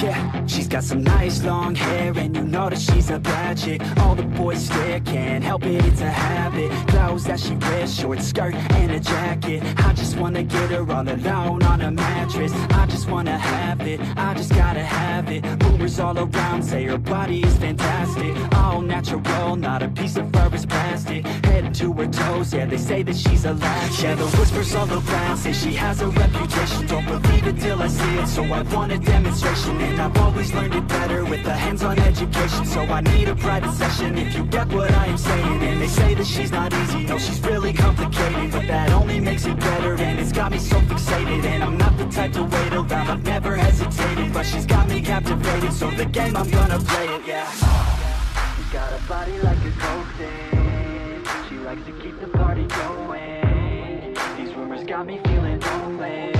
Yeah, she's got some nice long hair and you know that she's a bad chick. All the boys stare, can't help it, it's a habit. Clothes that she wears, short skirt and a jacket. I just wanna get her all alone on a mattress. I just wanna have it, I just gotta have it. Rumors doctors all around say her body is fantastic. All natural, not a piece of fur is plastic. Head to her toes, yeah, they say that she's a latch. Yeah, the whispers all around say she has a reputation. Don't believe it till I see it, so I want a demonstration. And I've always learned it better with a hands-on education. So I need a private session if you get what I am saying. And they say that she's not easy, no, she's really complicated. But that only makes it better, and it's got me so fixated. And I'm not the type to wait around, I've never hesitated. But she's got me captivated, so the game, I'm gonna play it, yeah. She's got a body like a coke thing. She likes to keep the party going. These rumors got me feeling lonely.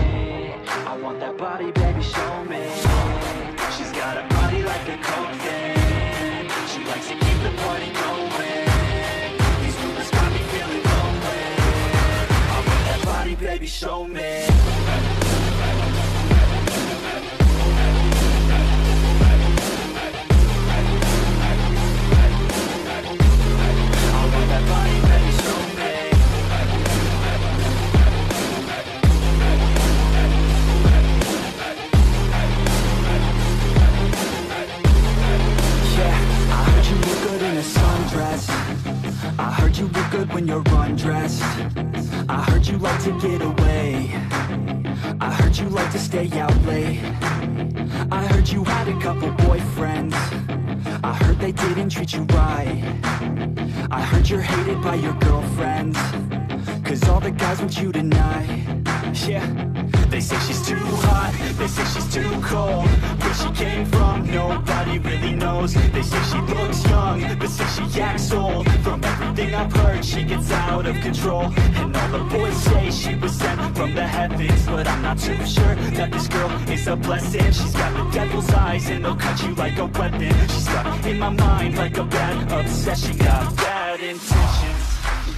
I want that body, baby, show me. She's got a body like a coke thing. She likes to keep the party going. These rumors got me feeling lonely. I want that body, baby, show me. I heard you look good when you're undressed. I heard you like to get away. I heard you like to stay out late. I heard you had a couple boyfriends. I heard they didn't treat you right. I heard you're hated by your girlfriends, 'cause all the guys want you tonight. Yeah, they say she's too hot, they say she's too cold. Where she came from, nobody really knows. They say she looks young, but say she acts old. From everything I've heard, she gets out of control. And all the boys say she was sent from the heavens. But I'm not too sure that this girl is a blessing. She's got the devil's eyes and they'll cut you like a weapon. She's stuck in my mind like a bad obsession. Got bad intentions. She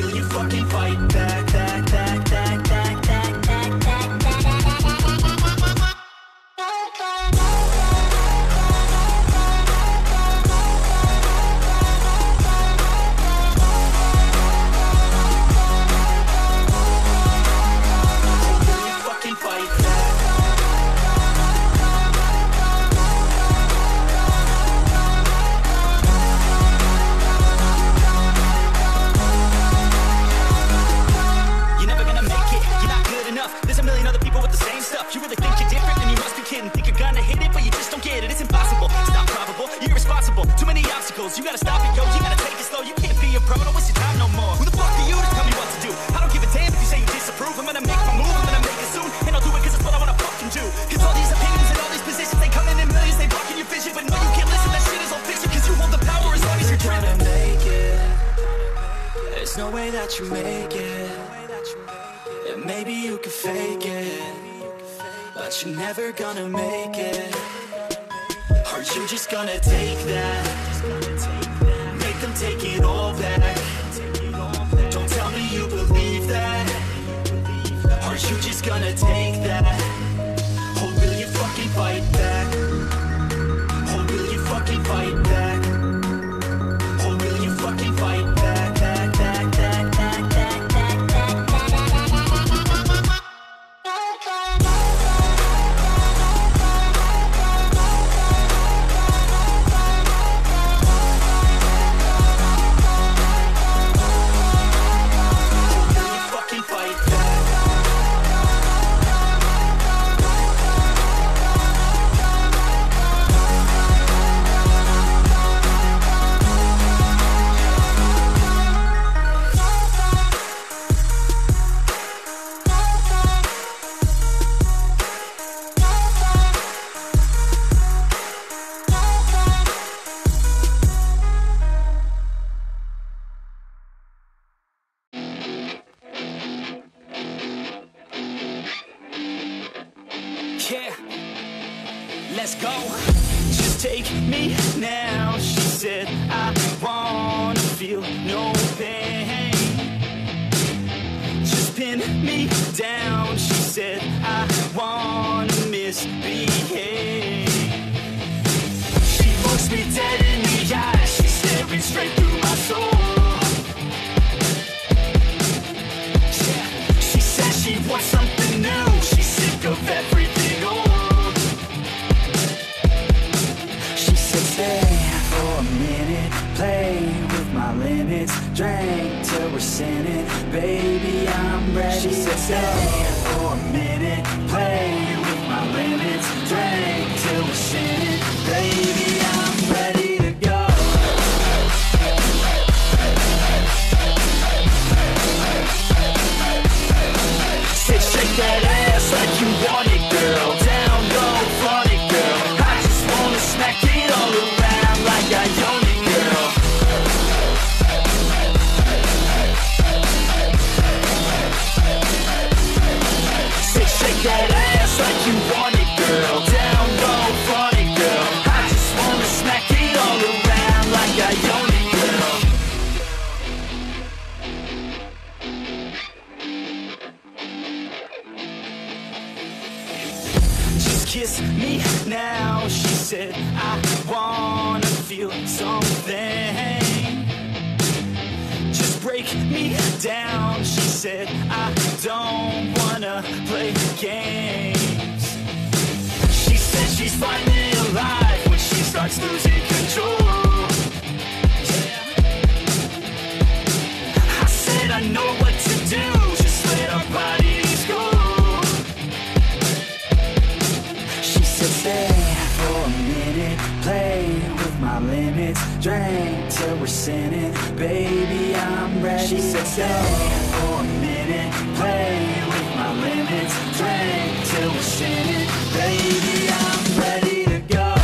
Will you fucking fight back, back, back, back, back, back, back, back, back, back? You gotta stop it, yo, you gotta take it slow. You can't be a pro, don't waste your time no more. Who the fuck are you to tell me what to do? I don't give a damn if you say you disapprove. I'm gonna make my move, I'm gonna make it soon. And I'll do it 'cause it's what I wanna fucking do. 'Cause all these opinions and all these positions, they come in millions, they blocking your vision. But no, you can't listen, that shit is all fiction. 'Cause you hold the power as long as you're trying to make it. There's no way that you make it. And maybe you can fake it, but you're never gonna make it. Aren't you just gonna take that? take me now, she said. I wanna feel no pain. Just pin me down, she said. I wanna misbehave. She looks me dead in the eye, she's staring straight through my soul. Yeah. She says she wants something new, she's sick of everything. Play with my limits, drank till we're sinning. Baby, I'm ready. She said, stay for a minute. Play with my limits, drank till we're sinning. Baby, I'm ready to go. Said, shake that ass like you want it, girl. Down low, front it, girl. I just wanna smack it all around like I own it. That ass like you want it, girl. Down low, front it, girl. I just wanna smack it all around like I own it, girl. Just kiss me now, she said. I wanna feel something. Just break me down, she said. I don't wanna play games. She said she's finally alive when she starts losing control. Yeah. I said I know what to do, just let our bodies go. She said stay for a minute, play with my limits, drink till we're sinning. Baby, I'm ready. She said stay for a minute, play with my limits, drink till we're sinning. Baby, I'm ready to go.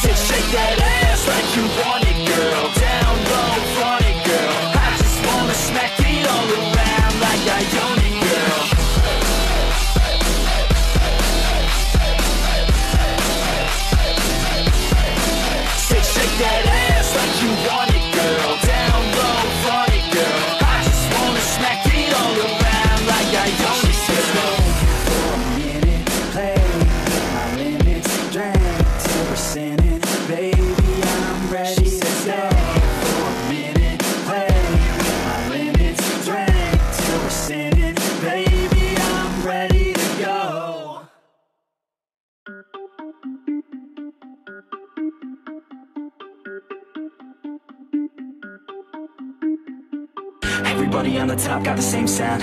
Said shake that ass like you want it, girl. Down low, front it, girl. I just wanna smack it all around like I own it, girl. That ass like you want it, girl. Down low, front it, girl. I just wanna smack it all around like I own it, girl. For a minute, play my limits, drank till we're sinning. Baby, I'm ready to stay. For a minute, play my limits, drank till we're sinning. Baby, I'm ready to go. Everybody on the top got the same sound.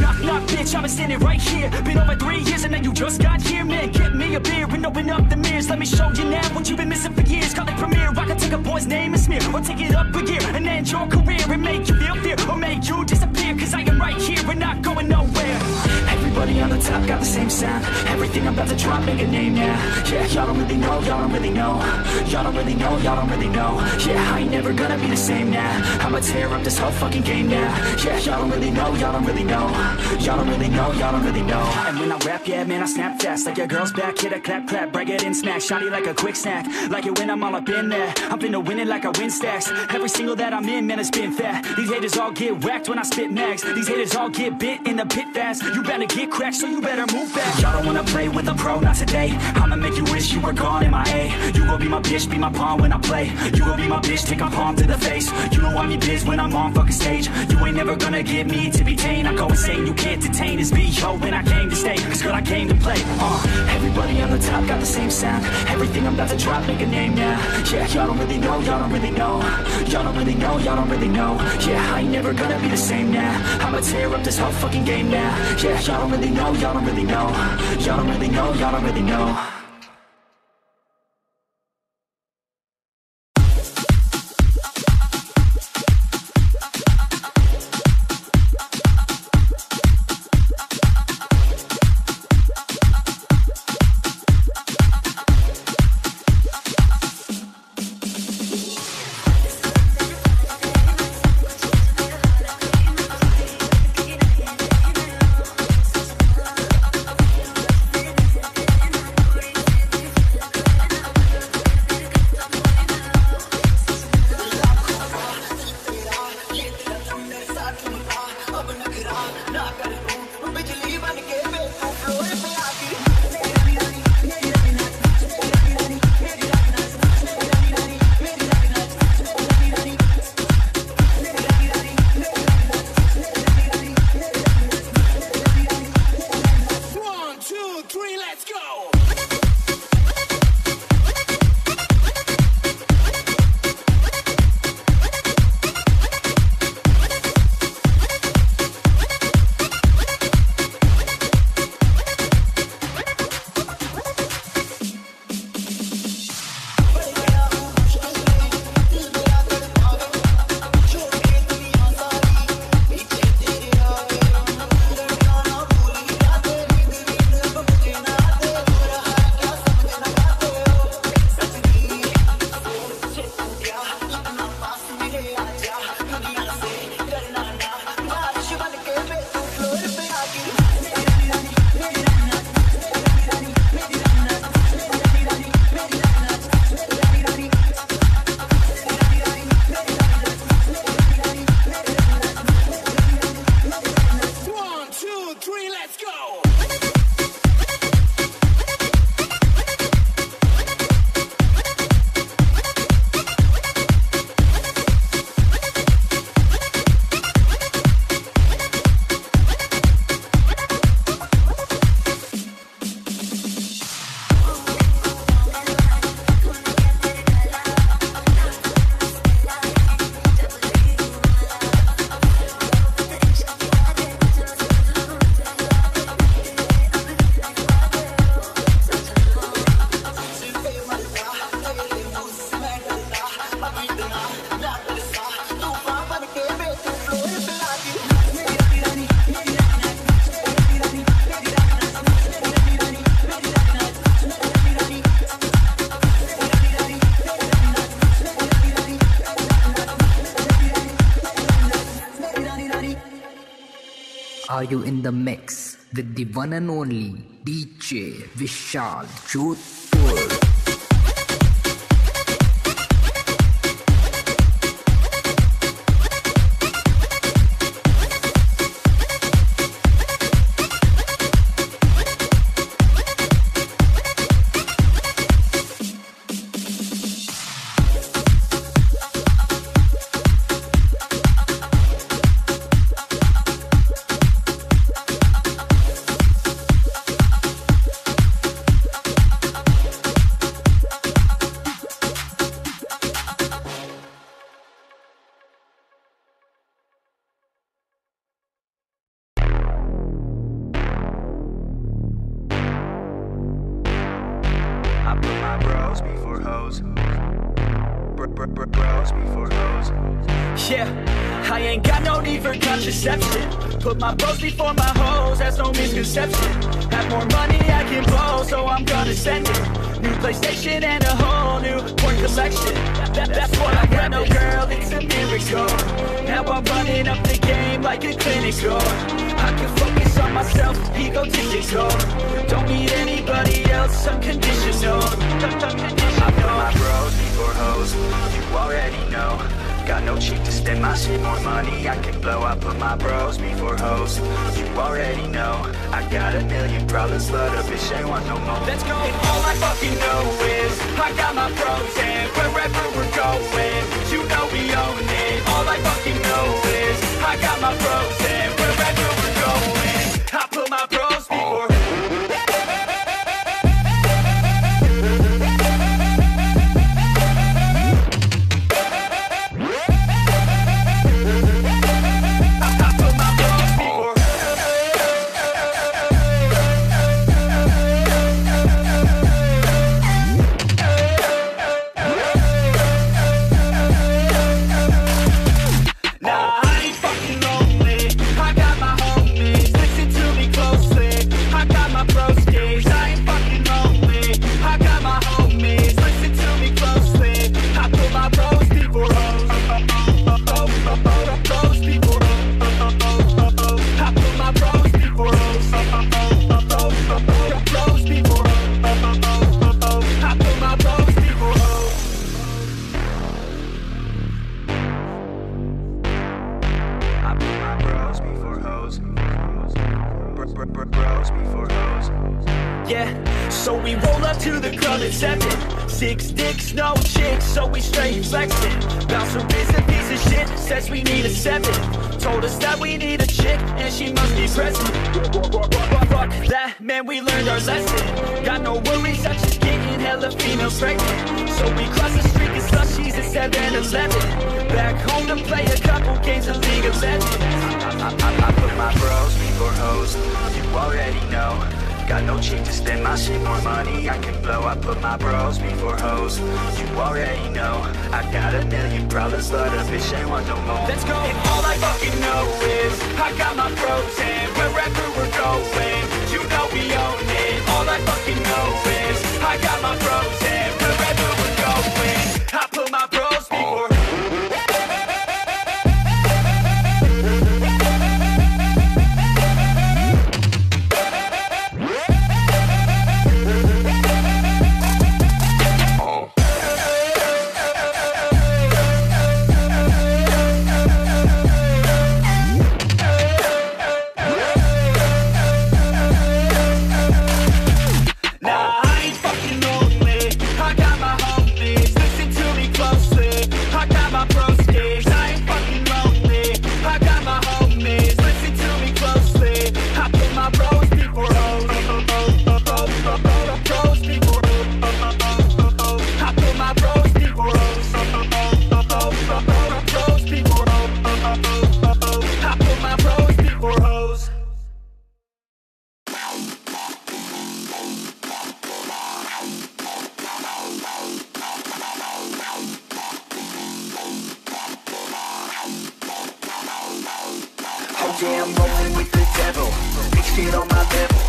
Knock, knock, bitch, I've been standing right here. Been over 3 years and then you just got here. Man, get me a beer and open up the mirrors. Let me show you now what you've been missing for years. Call it premiere, I can take a boy's name and smear, or take it up a gear and end your career and make you feel fear, or make you disappear. Cause I am right here, we're not going nowhere. Everybody on the top got the same sound. Everything I'm about to drop, make a name now. Yeah, y'all don't really know, y'all don't really know. Y'all don't really know, y'all don't really know. Yeah, I ain't never gonna be the same now. I'ma tear up this whole fucking game now. Yeah, y'all don't really know, y'all don't really know. Y'all don't really know, y'all don't really know. And when I rap, yeah, man, I snap fast. Like your girl's back, hit a clap, clap, break it in, smack. Shawty like a quick snack, like it when I'm all up in there. I'm finna win it like I win stacks. Every single that I'm in, man, it's been fat. These haters all get whacked when I spit max. These haters all get bit in the pit fast. You better get cracked, so you better move back. Y'all don't wanna play with a pro, not today. I'ma make you wish you were gone in my A. You gon' be my bitch, be my pawn when I play. You gon' be my bitch, take my palm to the face. You know I'm your biz when I'm on fucking stage. You ain't never gonna get me to be tame. I go insane, you can't detain. It's B.O. when I came to stay. Cause girl, I came to play. Everybody on the top, got the same sound. Everything I'm about to drop, make a name now. Yeah, y'all don't really know, y'all don't really know. Y'all don't really know, y'all don't really know. Yeah, I ain't never gonna be the same now. I'ma tear up this whole fucking game now. Yeah, y'all don't really know, y'all don't really know. Y'all don't really know, y'all don't really know. Are you in the mix with the one and only DJ Vishal Jodhpur? Yeah, I ain't got no need for contraception. Put my bros before my hoes, that's no misconception. Have more money I can blow, so I'm gonna send it. New PlayStation and a whole new porn collection. That's what I got, no girl, it's a miracle. Now I'm running up the game like a clinical. I can focus on myself, egotistical. Don't need anybody else, unconditional. I put my bros before hoes, you already know. Got no cheek to spend my shit, more money I can blow. I put my bros before hoes, you already know. I got a million problems, love a bitch ain't want no more. Let's go. And all I fucking know is I got my bros and wherever we're going, you know we own it. All I fucking know is I got my bros and wherever we're going, I put my bros before roll up to the club at 7. 6 dicks, no chicks, so we straight flexin'. Bouncer is a piece of shit, says we need a 7. Told us that we need a chick, and she must be present. Fuck that, man, we learned our lesson. Got no worries, I'm just getting hella females pregnant. So we cross the street and slushies at 7-Eleven. Back home to play a couple games of League of Legends. I put my bros before hoes, you already know. Got no cheek to spend my shit, more money I can blow. I put my bros before hoes, you already know. I got a million problems, but a bitch ain't want no more. Let's go. And all I fucking know is I got my pros in. Wherever we're going, you know we own it. All I fucking know is I got my pros in. Wherever we're going, I put my bros before. Yeah, I'm rolling with the devil, big shit on my level.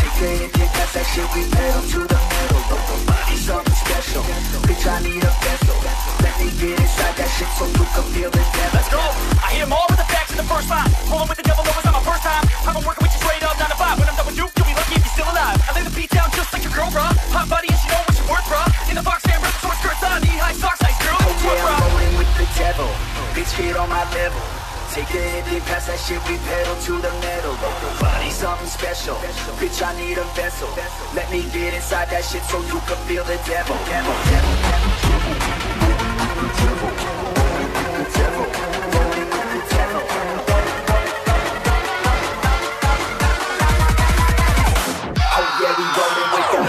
Take a hit, then pass that shit, we pedal to the metal. Nobody's something special, bitch, I need a vessel. Let me get inside that shit so you can feel the devil. Let's go, I hit them all with the facts in the first line. Rolling with the devil, no, it's not my first time. I've been working with you straight up, 9 to 5. When I'm done with you, you'll be lucky if you're still alive. I lay the beat down just like your girl, bruh. Hot body and she know what you're worth, bruh. In the box, damn, rip the short skirts on, knee-high socks, nice girl, oh, yeah, I'm rolling with the devil, bitch, shit on my level. Take a hit, then pass that shit, we pedal to the metal. Nobody something special, bitch, I need a vessel. Let me get inside that shit so you can feel the devil. Devil, devil, devil, devil, devil, rolling with the devil. Oh yeah, we rolling with the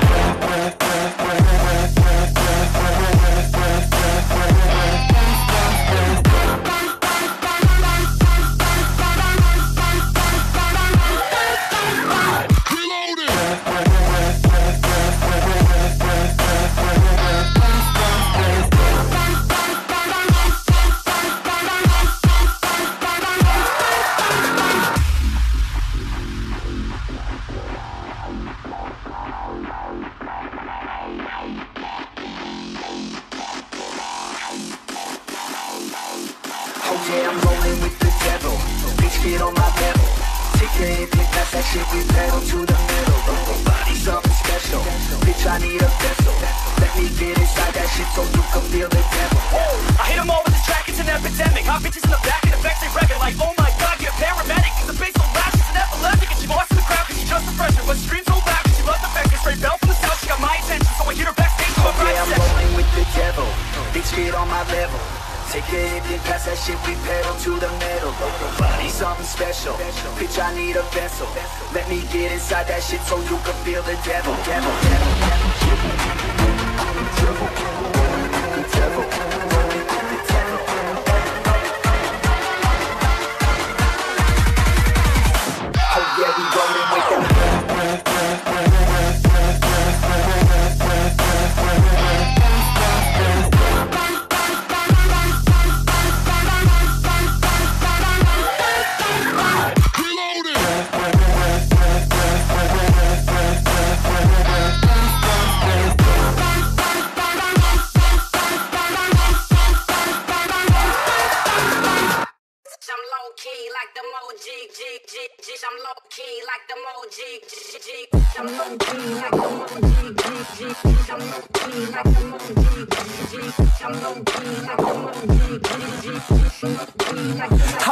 I'm low key like the Mo G. I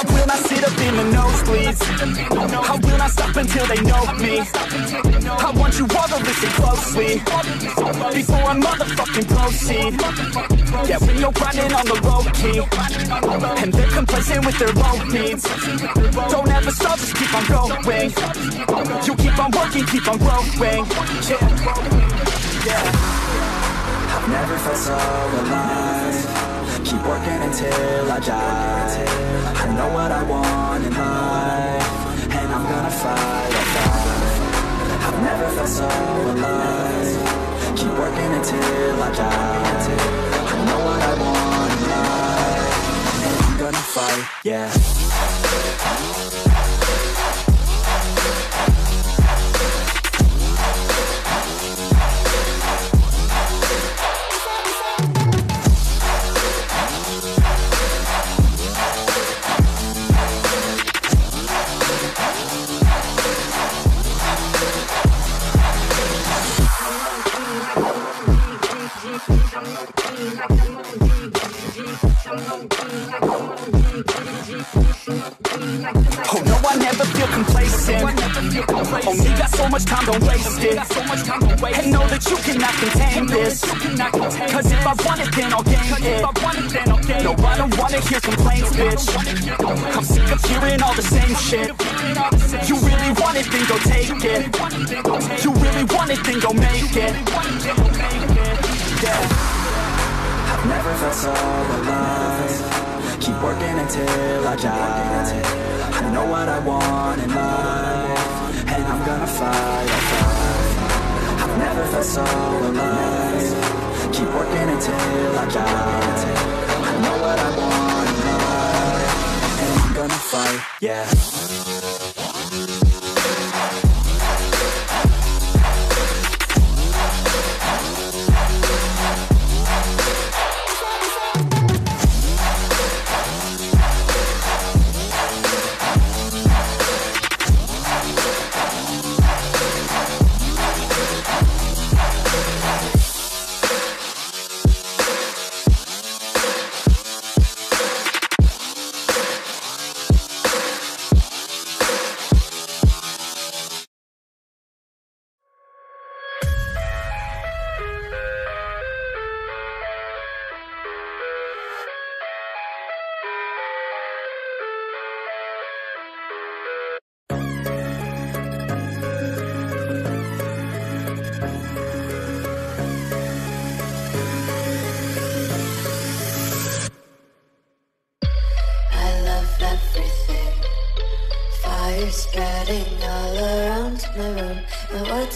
will not sit up in the nosebleeds. I will not stop until they know me. I want you all to listen closely before I motherfucking proceed. Yeah, when you're riding on the low key and they're complacent with their low needs, don't ever stop, just keep on going. You keep on working, keep on growing. Yeah. I've never felt so alive. Keep working until I die. I know what I want in life, and I'm gonna fight or die. I've never felt so alive. Keep working until I die. I know what I want in life, and I'm gonna fight, yeah. Oh no, I never feel complacent. Only got so much time, don't waste it. And know that you cannot contain this, cause if I want it, then I'll gain it. No, I don't wanna hear complaints, bitch. I'm sick of hearing all the same shit. You really want it, then go take it. You really want it, then go make it. Yeah. I've never felt so alive. Keep working until I die. I know what I want in life, and I'm gonna fight or flight. I've never felt so alive. Keep working until I die. I know what I want in life, and I'm gonna fight, yeah. Spreading all around my room, my world's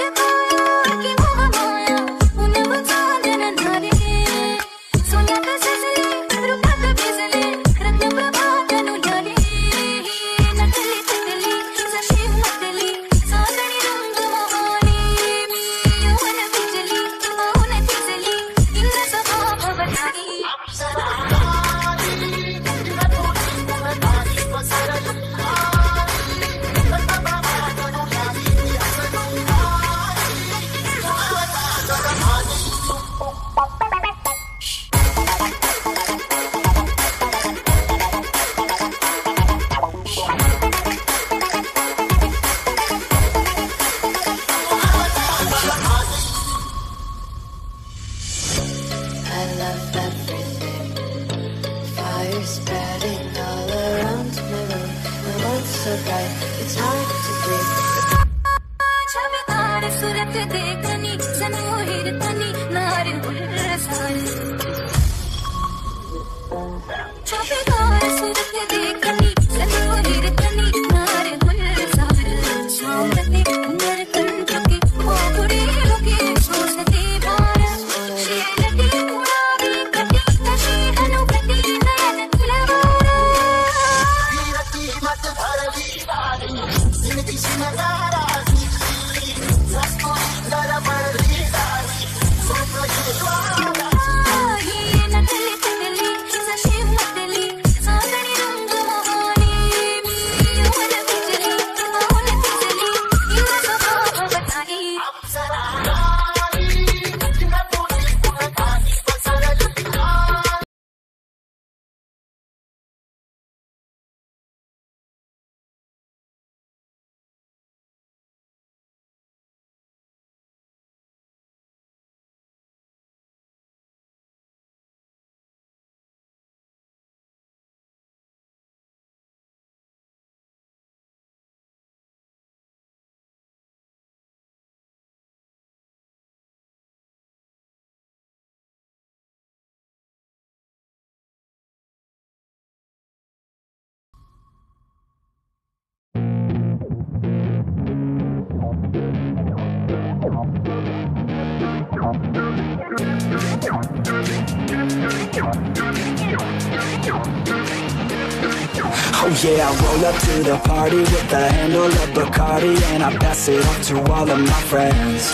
Yeah, I roll up to the party with the handle of Bacardi, and I pass it off to all of my friends.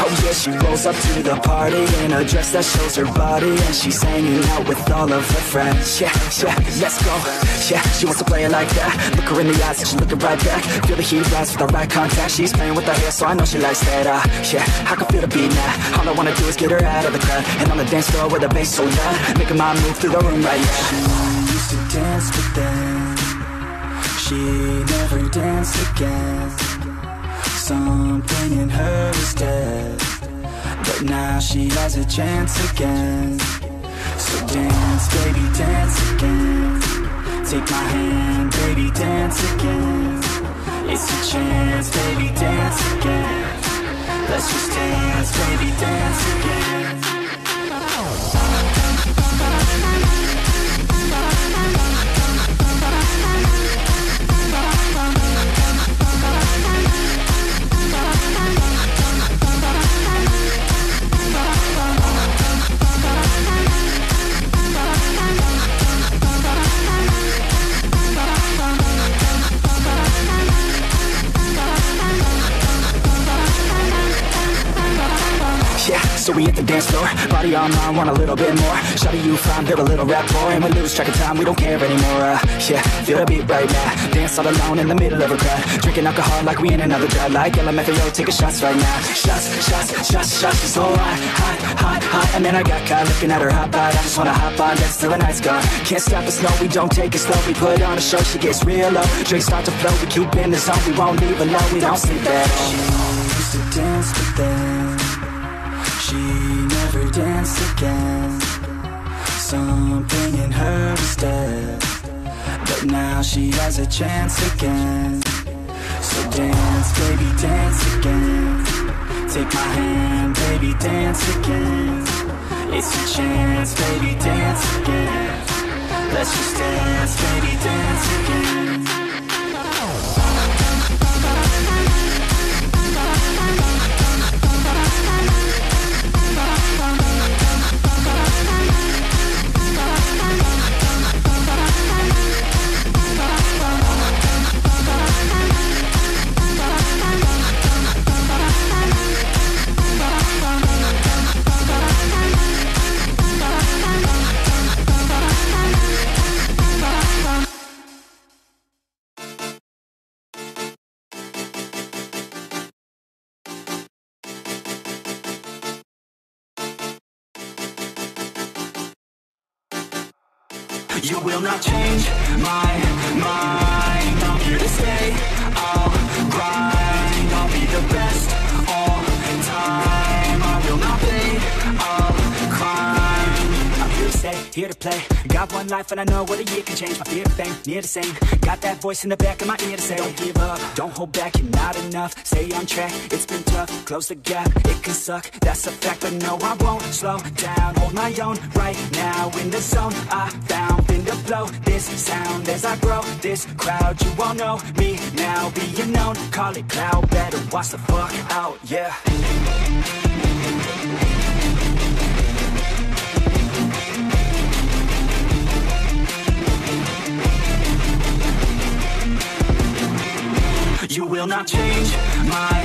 Oh yeah, she rolls up to the party in a dress that shows her body, and she's hanging out with all of her friends. Yeah, yeah, let's go. Yeah, she wants to play it like that. Look her in the eyes and she's looking right back. Feel the heat rise with the right contact. She's playing with her hair so I know she likes that. Yeah, I can feel the beat now. All I wanna do is get her out of the crowd, and on the dance floor with the bass so loud, making my move through the room right now. She used to dance with them, she never danced again. Something in her is dead, but now she has a chance again. So dance, baby, dance again. Take my hand, baby, dance again. It's a chance, baby, dance again. Let's just dance, baby, dance again. So we hit the dance floor, body on mine, want a little bit more. Shout out you fine, build a little rapport, and we lose track of time, we don't care anymore. Yeah, feel the beat right now. Dance all alone in the middle of a crowd, drinking alcohol like we in another crowd. Like LMFAO, taking shots right now. Shots, shots, shots, shots. She's so hot, hot, hot, hot. And then I got caught looking at her hot pot. I just wanna hop on, that's till the night's gone. Can't stop us, no, we don't take it slow. We put on a show, she gets real low. Drinks start to flow, we keep in the zone. We won't leave alone, we don't sleep at all. She used to dance with them, she never danced again. Something in her is dead, but now she has a chance again. So dance, baby, dance again. Take my hand, baby, dance again. It's a chance, baby, dance again. Let's just dance, baby, dance again. You will not change my mind. I'm here to stay. I'll grind. I'll be the best all time. I will not fade. I'll climb. I'm here to stay, here to play. Got one life and I know what a year can change. My fear of fame, near the same. Got that voice in the back of my ear to say, don't give up, don't hold back, you're not enough. Stay on track, it's been tough. Close the gap, it can suck, that's a fact. But no, I won't slow down, hold my own. Right now in the zone, I found to blow this sound as I grow this crowd. You all know me now, being known, call it cloud, better watch the fuck out, yeah. You will not change my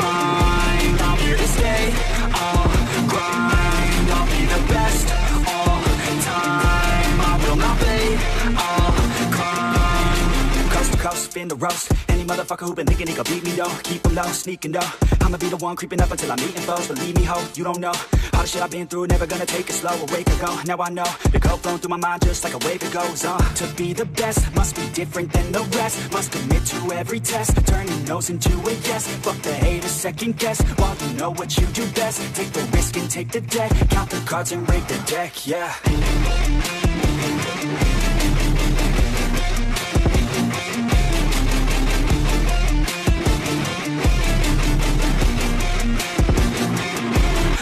mind. I'm here to stay. I'll grind. I'll be the best all time. I'll climb. Coast to coast, spin the roast. Any motherfucker who been thinking he gon' beat me, though, keep him low, sneaking though. I'ma be the one creeping up until I'm meeting foes. Believe me, ho, you don't know all the shit I've been through, never gonna take it slow. Awake or go, now I know. The code flowing through my mind just like a wave it goes on. To be the best, must be different than the rest. Must commit to every test, turning no's into a yes. Fuck the haters, second guess, while you know what you do best. Take the risk and take the debt, count the cards and rake the deck, yeah.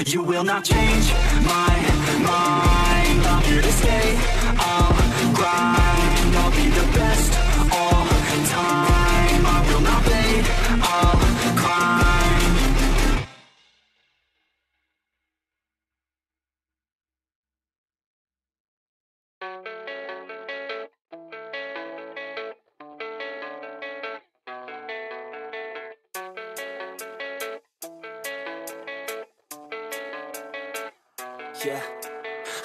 You will not change my mind. I'm here to stay. I'll grind. I'll be the best all time. I will not fade. I'll climb. Yeah,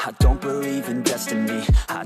I don't believe in destiny, I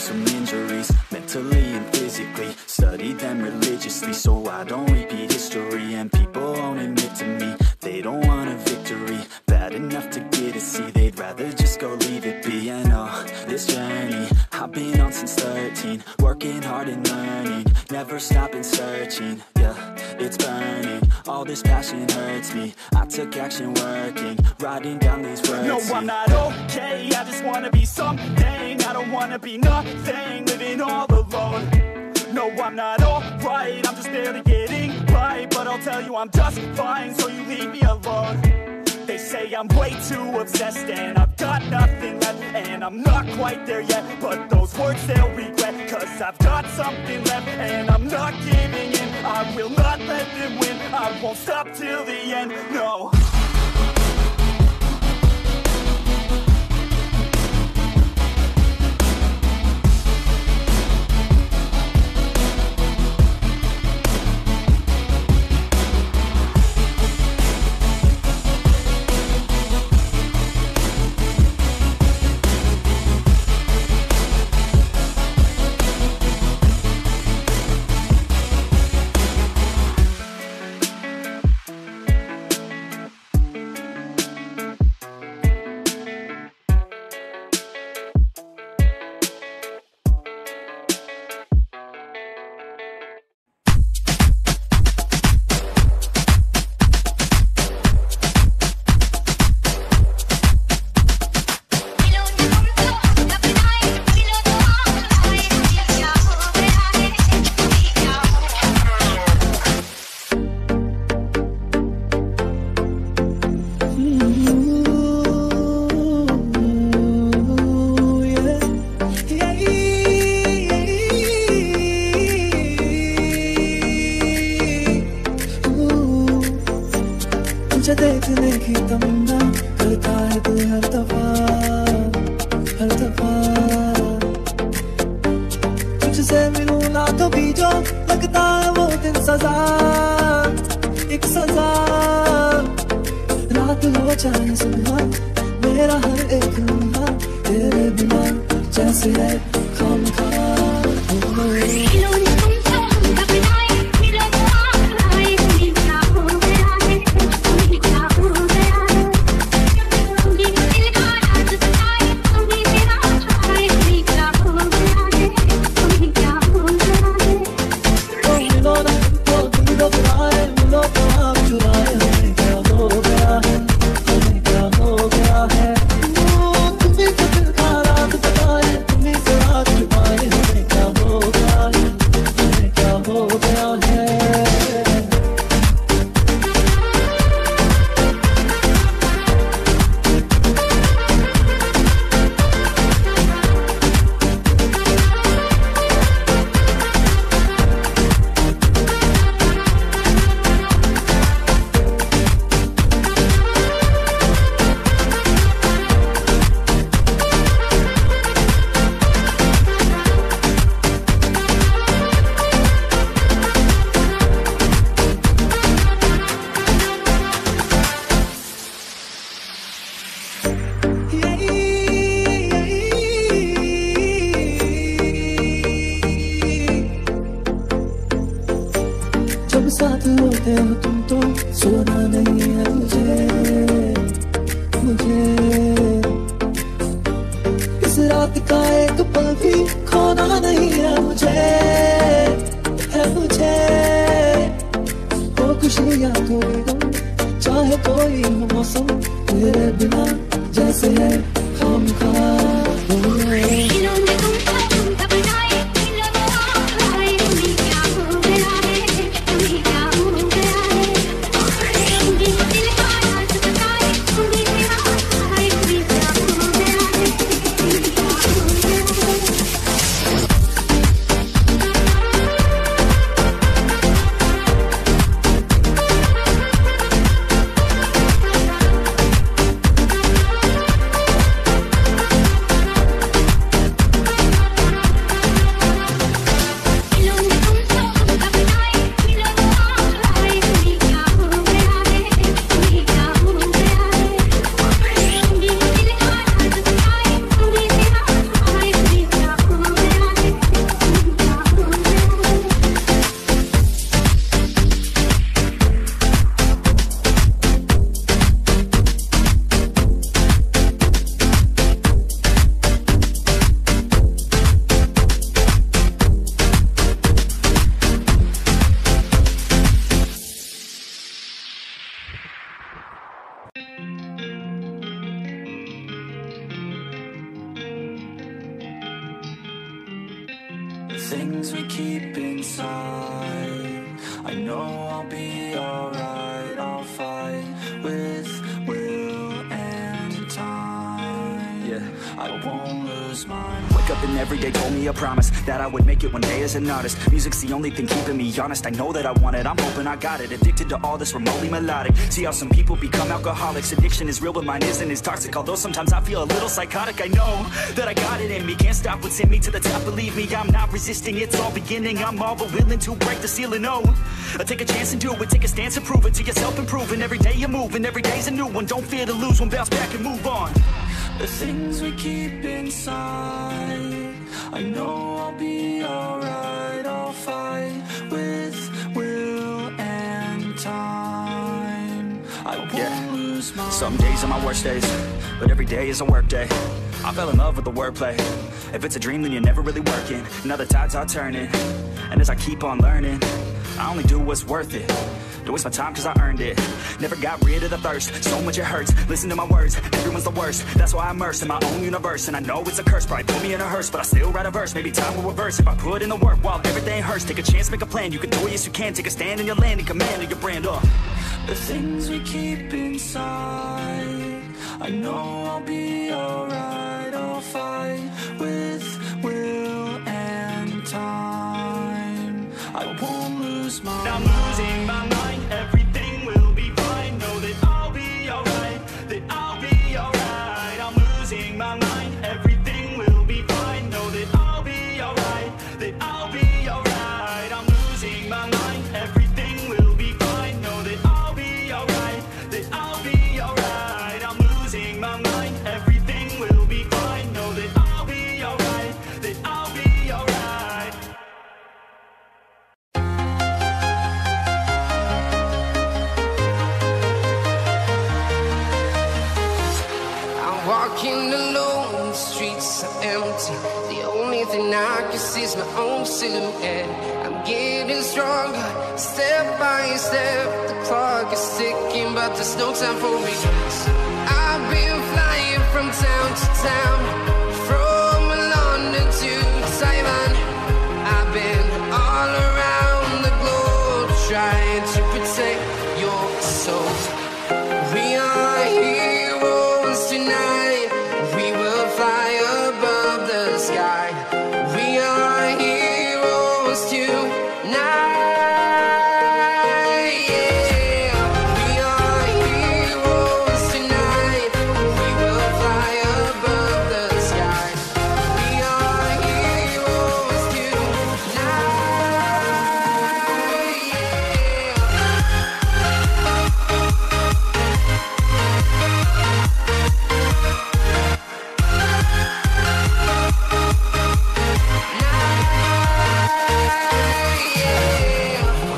Some injuries, mentally and physically, study them religiously so I don't repeat history. And people won't admit to me, they don't want a victory, bad enough to get a C, they'd rather just go leave it be. And oh, this journey, I've been on since 13, working hard and learning, never stopping searching, yeah, it's burning. All this passion hurts me, I took action working, writing down these words. No, I'm not okay, I just wanna be something, I don't wanna be nothing, living all alone. No, I'm not alright, I'm just barely getting right, but I'll tell you I'm just fine, so you leave me alone. They say I'm way too obsessed and I've got nothing left, and I'm not quite there yet, but those words they'll regret, cause I've got something left and I'm not giving in. I will not let them win, I won't stop till the end, no. देखने की तमन्ना करता है तू हर दफा तुझसे मिलूं ना तो भी जो लगता है वो दिन सजा एक सजा रात हो जाए सुबह मेरा हर एक लम्हा तेरे बिना जैसे है खामखा साथ होते हो तुम तो सोना नहीं है मुझे इस रात का एक पल भी खोना नहीं है मुझे हो खुशी या कोई गम चाहे कोई हो मौसम तेरे बिना जैसे है खामखा Things we keep inside, I know I'll be alright. I'll fight with will and time. Yeah, I won't lose mine. Wake up and every day told me a promise that I would make it one day as an artist. Music's the only thing keeping me honest. I know that I want it, I'm hoping I got it. Addicted to all this remotely melodic. See how some people become alcoholics. Addiction is real but mine isn't, it's toxic. Although sometimes I feel a little psychotic. I know that I got it in me. Can't stop what's in me to the top. Believe me, I'm not resisting. It's all beginning. I'm all but willing to break the ceiling. No, I take a chance and do it. Take a stance and prove it to yourself. Improving every day you're moving. Every day's a new one. Don't fear to lose one. Bounce back and move on. The things we keep inside, I know I'll be alright. I'll fight with will and time. I won't lose my. Some days are my worst days, but every day is a work day. I fell in love with the wordplay. If it's a dream, then you're never really working. Now the tides are turning, and as I keep on learning, I only do what's worth it. Don't waste my time cause I earned it. Never got rid of the thirst, so much it hurts. Listen to my words, everyone's the worst. That's why I'm immersed in my own universe. And I know it's a curse, probably put me in a hearse. But I still write a verse, maybe time will reverse. If I put in the work while everything hurts. Take a chance, make a plan, you can do it, yes you can. Take a stand in your land and command of your brand. The things we keep inside, I know I'll be alright. I'll fight with will and time. I won't lose my mind. I'm losing my mind. The only thing I can see is my own silhouette. I'm getting stronger, step by step. The clock is ticking, but there's no time for me. I've been flying from town to town, from London to Taiwan. I've been all around the globe, trying to protect your soul. We are heroes tonight. I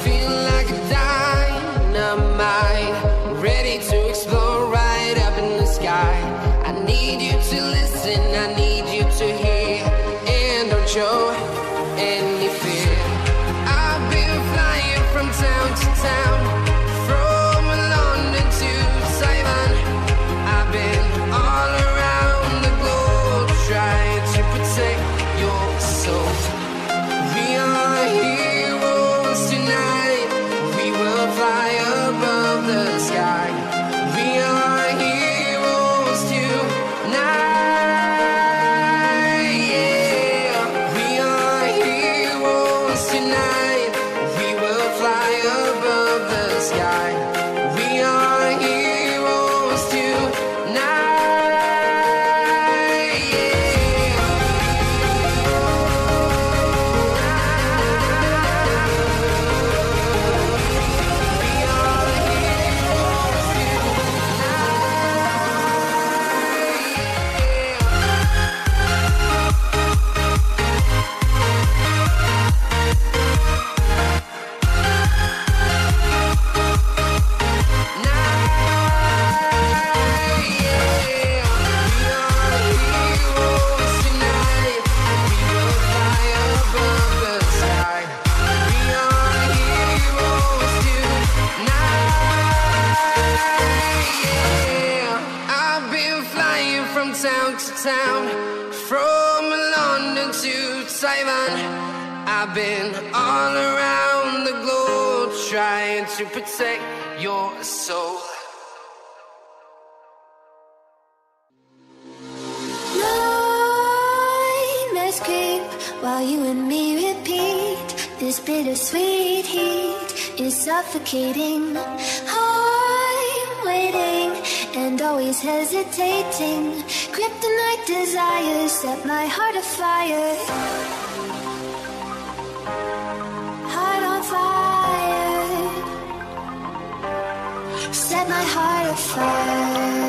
feel like a sound. From London to Taiwan, I've been all around the globe trying to protect your soul. Nightmares creep while you and me repeat. This bittersweet heat is suffocating. I'm waiting and always hesitating. Kryptonite desires set my heart afire. Heart on fire. Set my heart afire.